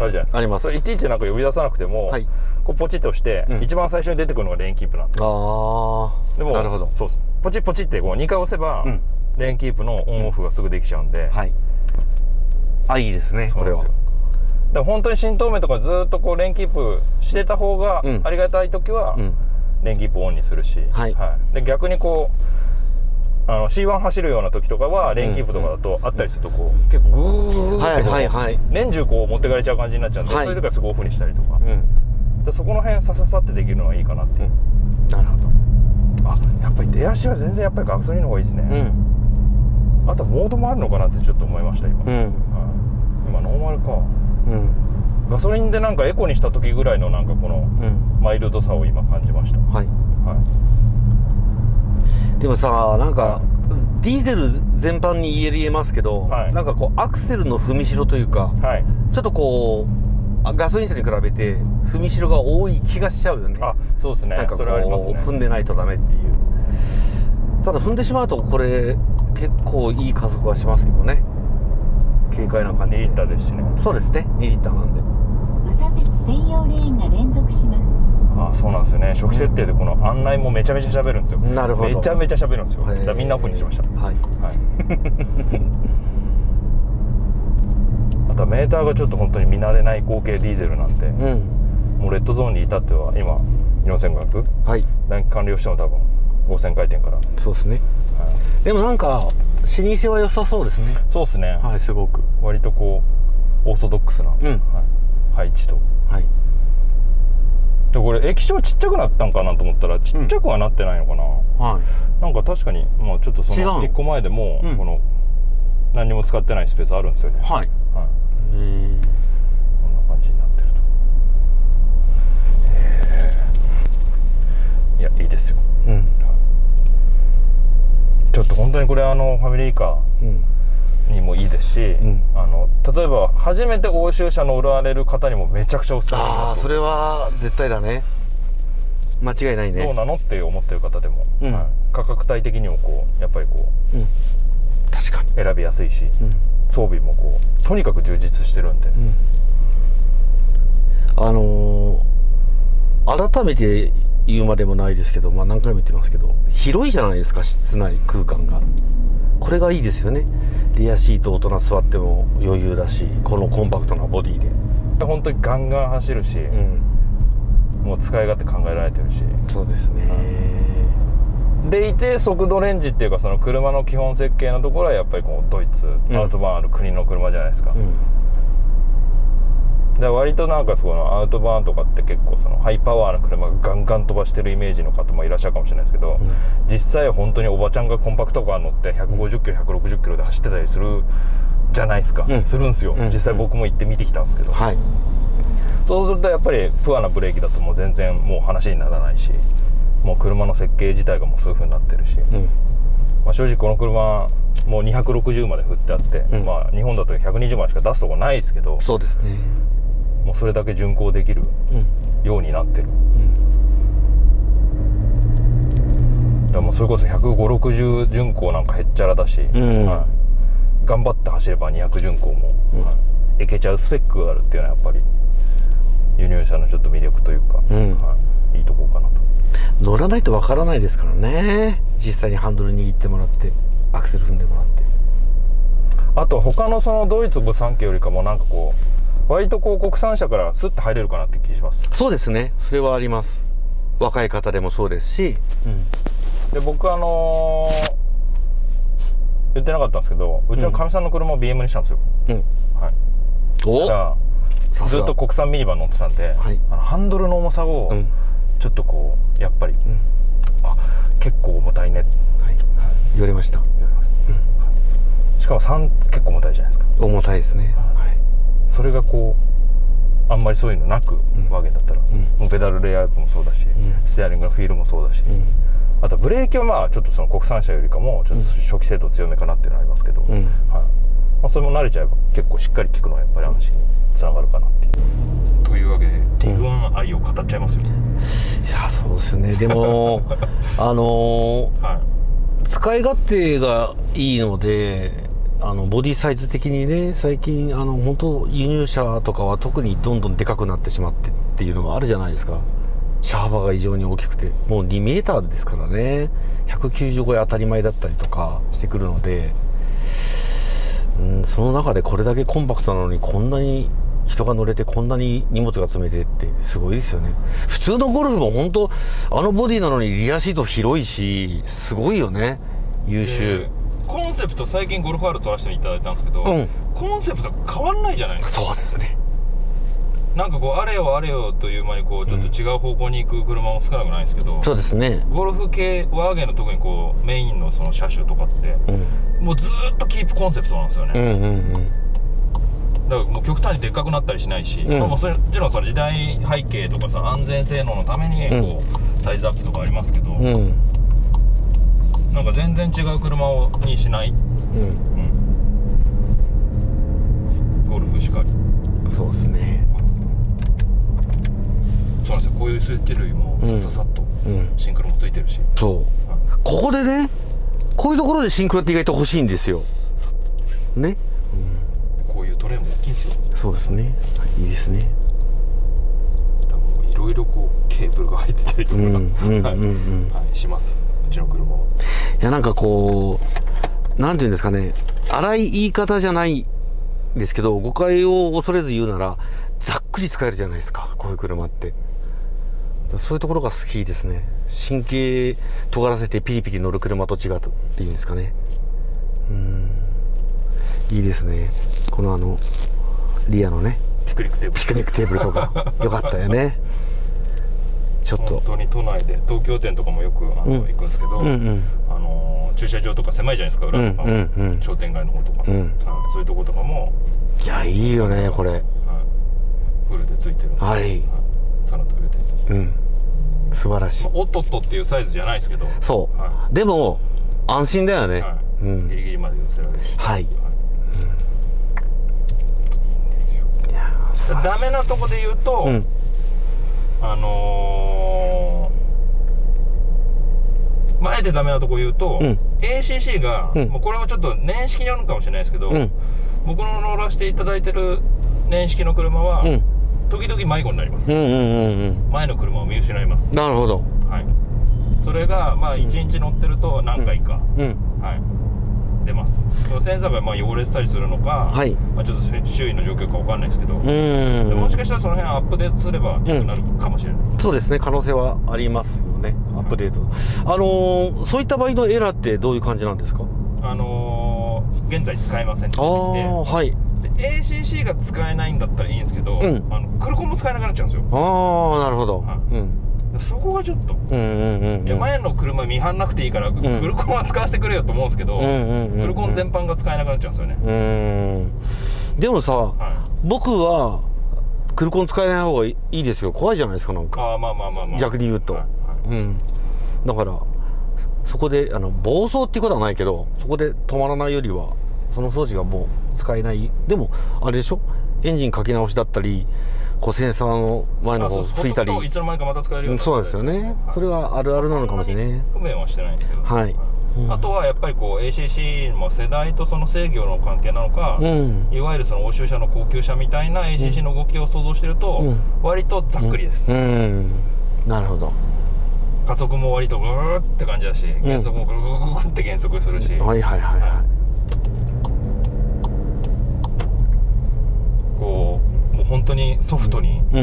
いですか。あります。それいちいちなんか呼び出さなくても、はい、こうポチッとして、うん、一番最初に出てくるのがレーンキープなんで、あー、でもなるほど、そうです。ポチッポチってこう2回押せば、うん、レーンキープのオンオフがすぐできちゃうんで、うん、はい、あ、いいですね、これは。で本当に新東名とかずっとこうレーンキープしてた方がありがたい時は、うんうん、レーンキープオンにするし、はいはい、で逆にこうC1 走るような時とかはレーンキープとかだとあったりするとこう、うん、結構グーッて年中こう持ってかれちゃう感じになっちゃうんで、はい、そういう時はすごいオフにしたりとか、うん、でそこの辺さささってできるのはいいかなっていう、うん、なるほど。あ、やっぱり出足は全然やっぱりガソリンの方がいいですね、うん、あとはモードもあるのかなってちょっと思いました今、うん、はい、今ノーマルか、うん、ガソリンでなんかエコにした時ぐらいのなんかこのマイルドさを今感じました、うん、はい、はい、でもさ、なんかディーゼル全般に言えますけど、はい、なんかこうアクセルの踏みしろというか、はい、ちょっとこうガソリン車に比べて踏みしろが多い気がしちゃうよね。あ、そうですね、なんかこう踏んでないとダメっていう。ただ踏んでしまうとこれ結構いい加速はしますけどね、軽快な感じで。2リッターですしね。そうですね、2リッターなんで。左折専用レーンが連続します。ああ、そうなんですよね。初期設定でこの案内もめちゃめちゃ喋るんですよ。なるほど。めちゃめちゃ喋るんですよ。だからみんなオフにしました。はい。はい。あとはメーターがちょっと本当に見慣れない後継ディーゼルなんで、うん、もうレッドゾーンに至っては今4500、はい、暖気完了しても多分5000回転から。そうですね。はい、でもなんか老舗は良さそうですね。そうですね。はい、すごく。割とこうオーソドックスな。うん。はい、配置と、はい、でこれ液晶ちっちゃくなったんかなと思ったらちっちゃくはなってないのかな、うん、はい、なんか確かに、まあ、ちょっとその1個前でも、うん、この何にも使ってないスペースあるんですよね。はい、はい、こんな感じになってると。いや、いいですよ、うん、はい、ちょっと本当にこれファミリーカー、うんにもいいですし、うん、例えば初めて欧州車乗られる方にもめちゃくちゃおすすめ。ああ、それは絶対だね、間違いないね。どうなのって思ってる方でも、うん、はい、価格帯的にもこうやっぱりこう、うん、確かに選びやすいし、うん、装備もこうとにかく充実してるんで、うん、改めて言うまでもないですけど、まあ、何回も言ってますけど広いじゃないですか、室内空間が。これがいいですよね。リアシート大人座っても余裕だし、このコンパクトなボディで本当にガンガン走るし、うん、もう使い勝手考えられてるし。そうですね、うん、でいて速度レンジっていうかその車の基本設計のところはやっぱりこうドイツ、うん、アウトバーンある国の車じゃないですか、うん、で割となんかそのアウトバーンとかって結構そのハイパワーの車がガンガン飛ばしてるイメージの方もいらっしゃるかもしれないですけど、うん、実際本当におばちゃんがコンパクトカー乗って150キロ、160キロで走ってたりするじゃないですか、うん、するんですよ、うん、実際僕も行って見てきたんですけど、はい、そうするとやっぱりプアなブレーキだともう全然もう話にならないし、もう車の設計自体がもうそういう風になってるし、うん、まあ正直この車もう260まで振ってあって、うん、まあ日本だと120までしか出すとこないですけど、そうですね、もうそれだけ巡航できるようになってる、うんうん、もうそれこそ150、60巡航なんかへっちゃらだし、うん、はい、頑張って走れば200巡航も、うん、はい、いけちゃうスペックがあるっていうのはやっぱり輸入車のちょっと魅力というか、うん、はい、いいとこかなと。乗らないとわからないですからね、実際にハンドル握ってもらってアクセル踏んでもらって。あと他のそのドイツ538系よりかもなんかこう割とこう国産車からスッと入れるかなって気します。そうですね、それはあります。若い方でもそうですし、うん、で僕言ってなかったんですけど、うちのかみさんの車を BM にしたんですよ、うん、はい、ずっと国産ミニバン乗ってたんで、はい、ハンドルの重さをちょっとこうやっぱり、うん、あ、結構重たいね、はい、言われました。しかも3結構重たいじゃないですか。重たいですね、はい、それがこうあんまりそういうのなくワーゲンだったら、うん、もうペダルレイアウトもそうだし、うん、ステアリングのフィールもそうだし、うん、あとブレーキはまあちょっとその国産車よりかもちょっと初期制度強めかなっていうのはありますけど、うん、はい、まあ、それも慣れちゃえば結構しっかり効くのはやっぱり安心につながるかなっていう。というわけで T1 愛を語っちゃいますよね。いや、そうですね。でもはい、使い勝手がいいので、ボディサイズ的にね、最近本当輸入車とかは特にどんどんでかくなってしまってっていうのがあるじゃないですか。車幅が異常に大きくて、もう2メーターですからね、195や当たり前だったりとかしてくるので、うん、その中でこれだけコンパクトなのにこんなに人が乗れてこんなに荷物が詰めてってすごいですよね。普通のゴルフも本当ボディなのにリアシート広いしすごいよね、優秀。コンセプト最近ゴルファール撮らせていただいたんですけど、うん、コンセプト変わんないじゃないですか。そうですね。なんかこうあれよあれよという間にこうちょっと違う方向に行く車も少なくないんですけど、うん、そうですね。ゴルフ系ワーゲンの特にこうメインのその車種とかって、うん、もうずっとキープコンセプトなんですよね。だからもう極端にでっかくなったりしないし、うん、もちろんその時代背景とかさ、安全性能のためにこう、うん、サイズアップとかありますけど、うん、なんか全然違う車にしない、うんうん、ゴルフしかり。そうですね。そうなんですよ、こういうスイッチ類もささっとシンクロもついてるし、うんうん、そう、ここでね、こういうところでシンクロって意外と欲しいんですよね、うん、こういうトレーも大きいんですよ。そうですね、いいですね。いろいろこうケーブルが入ってたりとかします、うちの車は。いや、なんかこうなんていうんですかね、荒い言い方じゃないんですけど、誤解を恐れず言うならざっくり使えるじゃないですか、こういう車って。そういうところが好きですね。神経尖らせてピリピリ乗る車と違うっていうんですかね。いいですね。このリアのね、ピクニックテーブルとかよかったよね。ちょっと本当に都内で東京店とかもよく行くんですけど、駐車場とか狭いじゃないですか、裏とかも商店街の方とか、そういうとことかも、いや、いいよねこれ。フルでついてるので、はい。さらっと入れて。うん、素晴らしい。おっとっとっていうサイズじゃないですけど、そう、はい、でも安心だよね、ギリギリまで寄せられるし、はい、いいんですよ。いや、ダメなとこで言うと、うん、前でダメなとこ言うと、うん、ACC が、うん、もうこれはちょっと年式によるかもしれないですけど、うん、僕の乗らせていただいてる年式の車は、うん、時々迷子になります。前の車を見失います。なるほど、はい、それがまあ1日乗ってると何回か、うんうん、はい、出ます。センサーがまあ汚れてたりするのか、はい、まあちょっと周囲の状況か分かんないですけど、もしかしたらその辺アップデートすればよくなるかもしれない、うん、そうですね、可能性はありますよね、アップデート、はい、そういった場合のエラーってどういう感じなんですか？現在使えませんって言って、はい、ACC が使えないんだったらいいんですけど、クルコンも使えなくなっちゃうんですよ。ああ、なるほど、そこがちょっと前の車見張んなくていいからクルコンは使わせてくれよと思うんですけど、クルコン全般が使えなくなっちゃうんですよね。でもさ、僕はクルコン使えない方がいいですよ、怖いじゃないですか、なんか逆に言うと。だからそこで暴走っていうことはないけど、そこで止まらないよりはその装置がもう使えない。でもあれでしょ、エンジンかけ直しだったり、こうセンサーの前の方を拭いたり、いつの間にかまた使えるようになったり、そうですよね、はい、それはあるあるなのかもしれない。不便はしてないんですけど、はい、うん、あとはやっぱりこう ACC も世代とその制御の関係なのか、うん、いわゆるその欧州車の高級車みたいな ACC の動きを想像してると、うん、割とざっくりです、うんうん、なるほど。加速も割とグーって感じだし、減速もグーグーって減速するし、うん、はいはいはいはい、はい、こうもう本当にソフトに、うん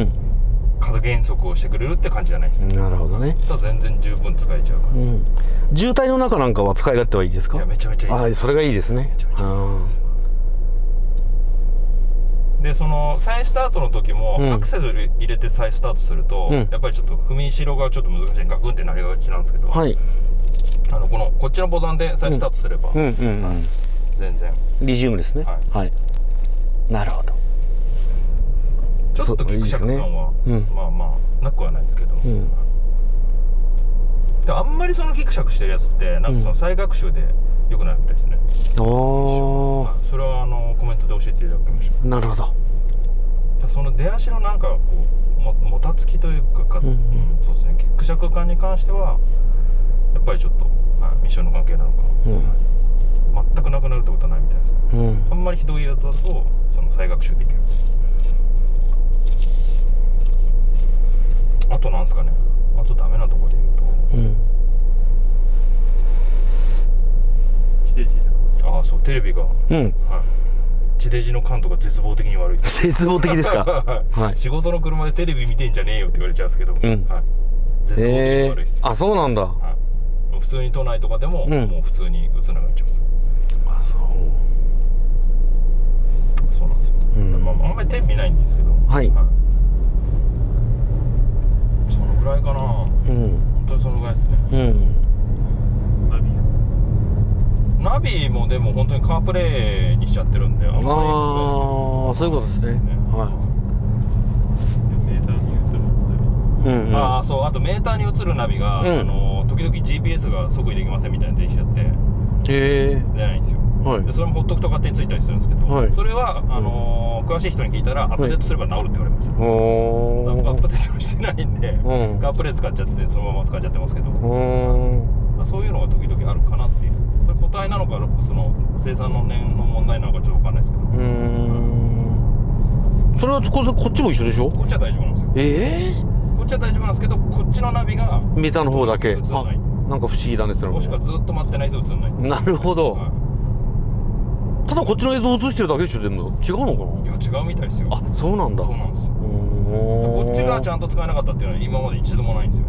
うん、減速をしてくれるって感じじゃないです。なるほどね。全然十分使えちゃうから、うん、渋滞の中なんかは使い勝手はいいですか？いや、めちゃめちゃいいです。ああ、それがいいですね。で、その再スタートの時も、うん、アクセル入れて再スタートすると、うん、やっぱりちょっと踏みしろがちょっと難しい、ガクンってなりがちなんですけど、はい、あのこっちのボタンで再スタートすれば全然リジウムですね。はい、はい、なるほど。ちょっとギクシャク感は、うん、まあまあなくはないですけど、うん、であんまりそのギクシャクしてるやつってなんかその再学習で良くなるみたいですね。ああ、うん、それはあのコメントで教えていただきました。なるほど。その出足のなんかこう もたつきというか、うんうん、そうですね、ギクシャク感に関してはやっぱりちょっと、はい、密集の関係なのか、うん、はい、全くなくなるってことはないみたいです、うん、あんまりひどいやつだとその再学習できる。あとなんですかね、あとダメなところで言うと、うん、ああ、そう、テレビが、うん、はい、地デジの感度が絶望的に悪い。絶望的ですか？仕事の車でテレビ見てんじゃねえよって言われちゃうんですけど、うん、はい、絶望的に悪いです。あ、そうなんだ、はい、普通に都内とかでも、うん、もう普通に映らなくなっちゃいます。あ、そう、そうなんですよ、うん、まあ、あんまりテレビ見ないんですけど、はい、はい、そのぐらいかな。うん、本当にそのぐらいですね。うん、ナビもでも本当にカープレイにしちゃってるんで、あんまり。ああ、そういうことですね。はい。メーターに映る。うんうん、ああ、そう、あとメーターに映るナビが、うん、あの時々 GPS が即位できませんみたいな電車やって。出ないんですよ。はい、でそれもほっとくと勝手についたりするんですけど、はい、それは詳しい人に聞いたらアップデートすれば治るって言われました。はい、アップデートしてないんで、うん、カープレイ使っちゃってそのまま使っちゃってますけど、そういうのが時々あるかなっていう。それ個体なのかその生産の年の問題なのかちょっと分かんないですけど、それはこっちも一緒でしょ？こっちは大丈夫なんですよ。こっちは大丈夫なんですけど、こっちのナビがメーターの方だけ映らない。なんか不思議だね。それもしくはずっと待ってないと映らない。なるほど、はい、ただこっちの映像を映してるだけでしょ。でも違うのかな。いや、違うみたいですよ。あ、そうなんだ。そうなんですよ。こっちがちゃんと使えなかったっていうのは今まで一度もないんです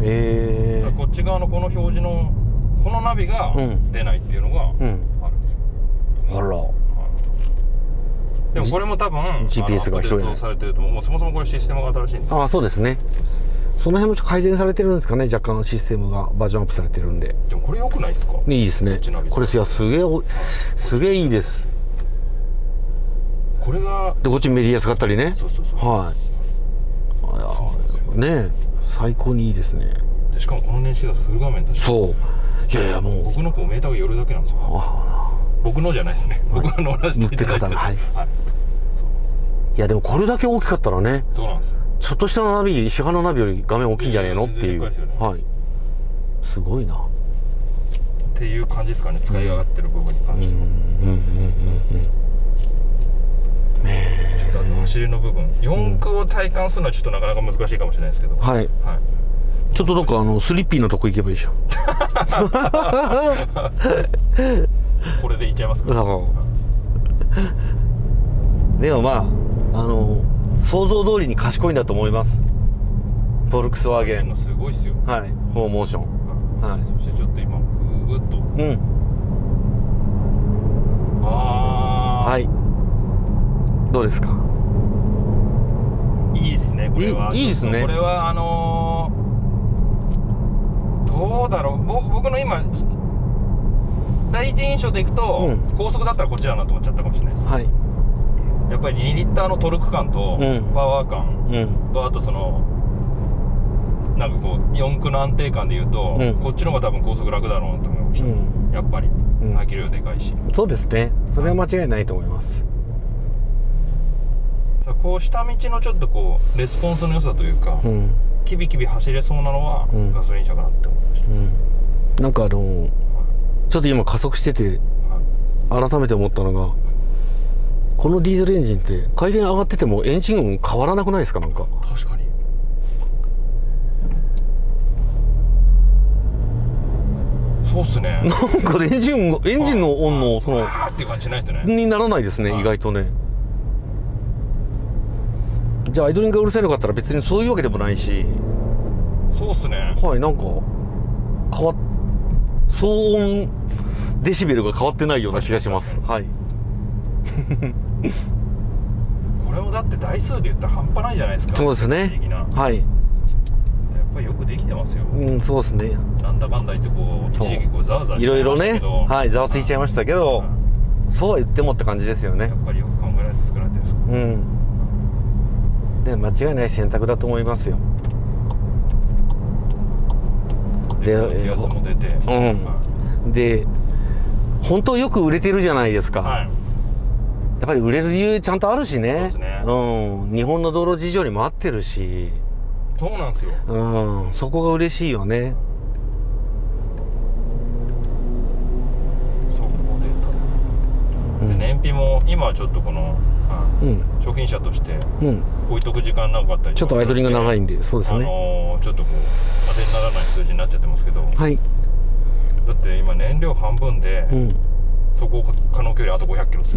よ。こっち側のこの表示のこのナビが出ないっていうのがあるんですよ。あら、でもこれも多分 GPS が表示されてると、もうそもそもこれシステムが新しいんです。ああ、そうですね。その辺も改善されてるんですかね。若干システムがバージョンアップされてるんで。でもこれ良くないですか？いいですね。これすげえいいです。これがでこっちメディア使ったりね。そうそうそう、はい、ね、最高にいいですね。でしかもこの年式だとフル画面だし、そう、いやいや、もう僕のこうメーターが寄るだけなんですよ。僕のじゃないですね、僕が乗らせていただいた。はい、いやでもこれだけ大きかったらね、そうなんです、ちょっとしたナビ、市販のナビより画面大きいんじゃねえのっていう、はい、すごいなっていう感じですかね、使い上がってる部分に関しては。うんうんうんうん、ちょっとあの走りの部分、四駆を体感するのはちょっとなかなか難しいかもしれないですけど、はい、ちょっとどっかあのスリッピーのとこ行けばいいでしょ。これで行っちゃいますか。でもまあ想像通りに賢いんだと思います。ボルクスワーゲンのすごいですよ。はい、フォーモーション。はい。そしてちょっと今グーッと。うん。ああ。はい。どうですか？いいですね、これは。いいですね。これはどうだろう。僕の今第一印象でいくと、うん、高速だったらこっちだなと思っちゃったかもしれないです。はい、やっぱり2リッターのトルク感と、うん、パワー感と、うん、あとそのなんかこう四駆の安定感でいうと、うん、こっちの方が多分高速楽だろうなと思いました。うん、やっぱり排気量でかいし、うん。そうですね。それは間違いないと思います。こう下道のちょっとこうレスポンスの良さというか、うん、キビキビ走れそうなのはガソリン車かなって思いました。うん、なんかはい、ちょっと今加速してて改めて思ったのが、このディーゼルエンジンって回転上がっててもエンジン音変わらなくないですか？なんか確かにそうっすね。なんかエンジンの音のそのあーっていう感じないですね。にならないですね、意外とね。じゃあアイドリングがうるさいのかったら別にそういうわけでもないし。そうっすね。はい、なんか騒音デシベルが変わってないような気がします。はい。これもだって台数で言ったら半端ないじゃないですか。そうですね。はい。よくできてますよ。うん、そうですね。なんだかんだ言ってこう一時期こうざわざわいろいろね、はい、ざわついちゃいましたけど、そうは言ってもって感じですよね。やっぱりよく考えられて作られてるんですか。うん。ね、間違いない選択だと思いますよ。で、気圧も出て、うん。で、本当よく売れてるじゃないですか。はい。やっぱり売れる理由ちゃんとあるしね。そうですね。うん、日本の道路事情にも合ってるし。そうなんですよ。うん、そこが嬉しいよね。そこで、うん、燃費も今はちょっとこの、うん、初心者として置いとく時間長かったり、ちょっとアイドリング長いんで、そうですね。ちょっとこう当てにならない数字になっちゃってますけど、はい。だって今燃料半分で、うん、そこ可能距離あと500キロです。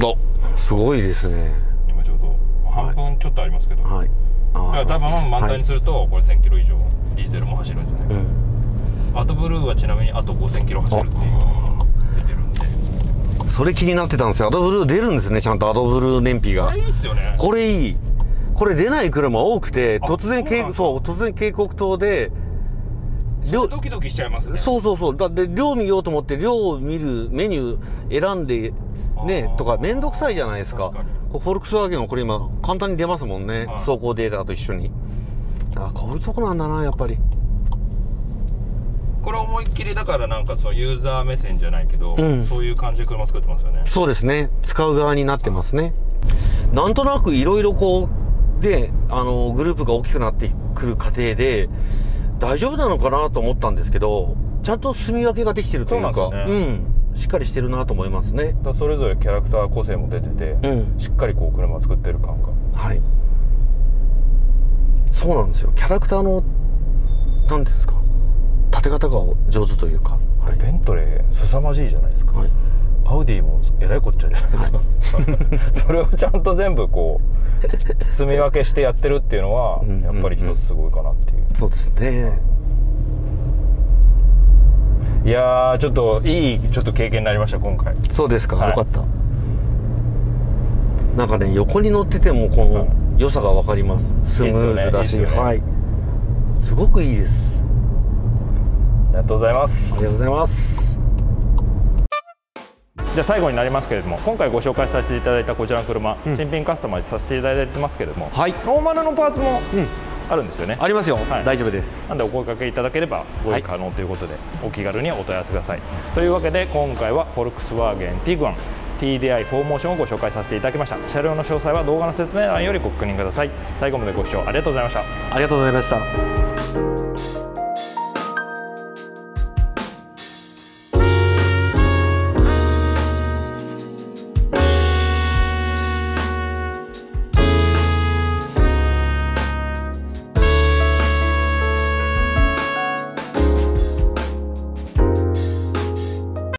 すごいですね。今ちょうど半分ちょっとありますけど。はい。だから多分満タンにするとこれ1000キロ以上ディーゼルも走るんじゃないかな。アートブルーはちなみにあと5000キロ走るっていう出てるんで、それ気になってたんですよ。アートブルー出るんですね、ちゃんとアートブルー燃費が。いいですよね、これ。いい、これ出ない車多くて、突然警告灯でドキドキしちゃいますね。そうそうそう。だって量見ようと思って量を見るメニュー選んでねとか面倒くさいじゃないですか。フォルクスワーゲンはこれ今簡単に出ますもんね、走行データと一緒に。あ、こういうとこなんだな、やっぱり。これ思いっきりだから、なんかそうユーザー目線じゃないけど、うん、そういう感じで車作ってますよね。そうですね、使う側になってますね。なんとなくいろいろこうでグループが大きくなってくる過程で大丈夫なのかなと思ったんですけど、ちゃんと住み分けができてるというか、しっかりしてるなと思いますね。それぞれキャラクター個性も出てて、しっかりこう車を作ってる感が。はい、そうなんですよ。キャラクターの何ですか、立て方が上手というか。ベントレー凄まじいじゃないですか。アウディもえらいこっちゃじゃないですか。それをちゃんと全部こう住み分けしてやってるっていうのはやっぱり一つすごいかなっていう。そうですね。いやー、ちょっといい経験になりました今回。そうですか、はい、よかった。なんかね、横に乗っててもこの良さが分かります。スムーズだし、はい、すごくいいです。ありがとうございます。ありがとうございます。じゃあ最後になりますけれども、今回ご紹介させていただいたこちらの車、新品カスタマイズさせていただいてますけれども、はい、ノーマルのパーツも、あるんですよね。ありますよ、はい、大丈夫です。なんでお声掛けいただければご用意可能ということで、はい、お気軽にお問い合わせください。というわけで今回はフォルクスワーゲンティグワン TDI 4モーションをご紹介させていただきました。車両の詳細は動画の説明欄よりご確認ください。最後までご視聴ありがとうございました。ありがとうございました。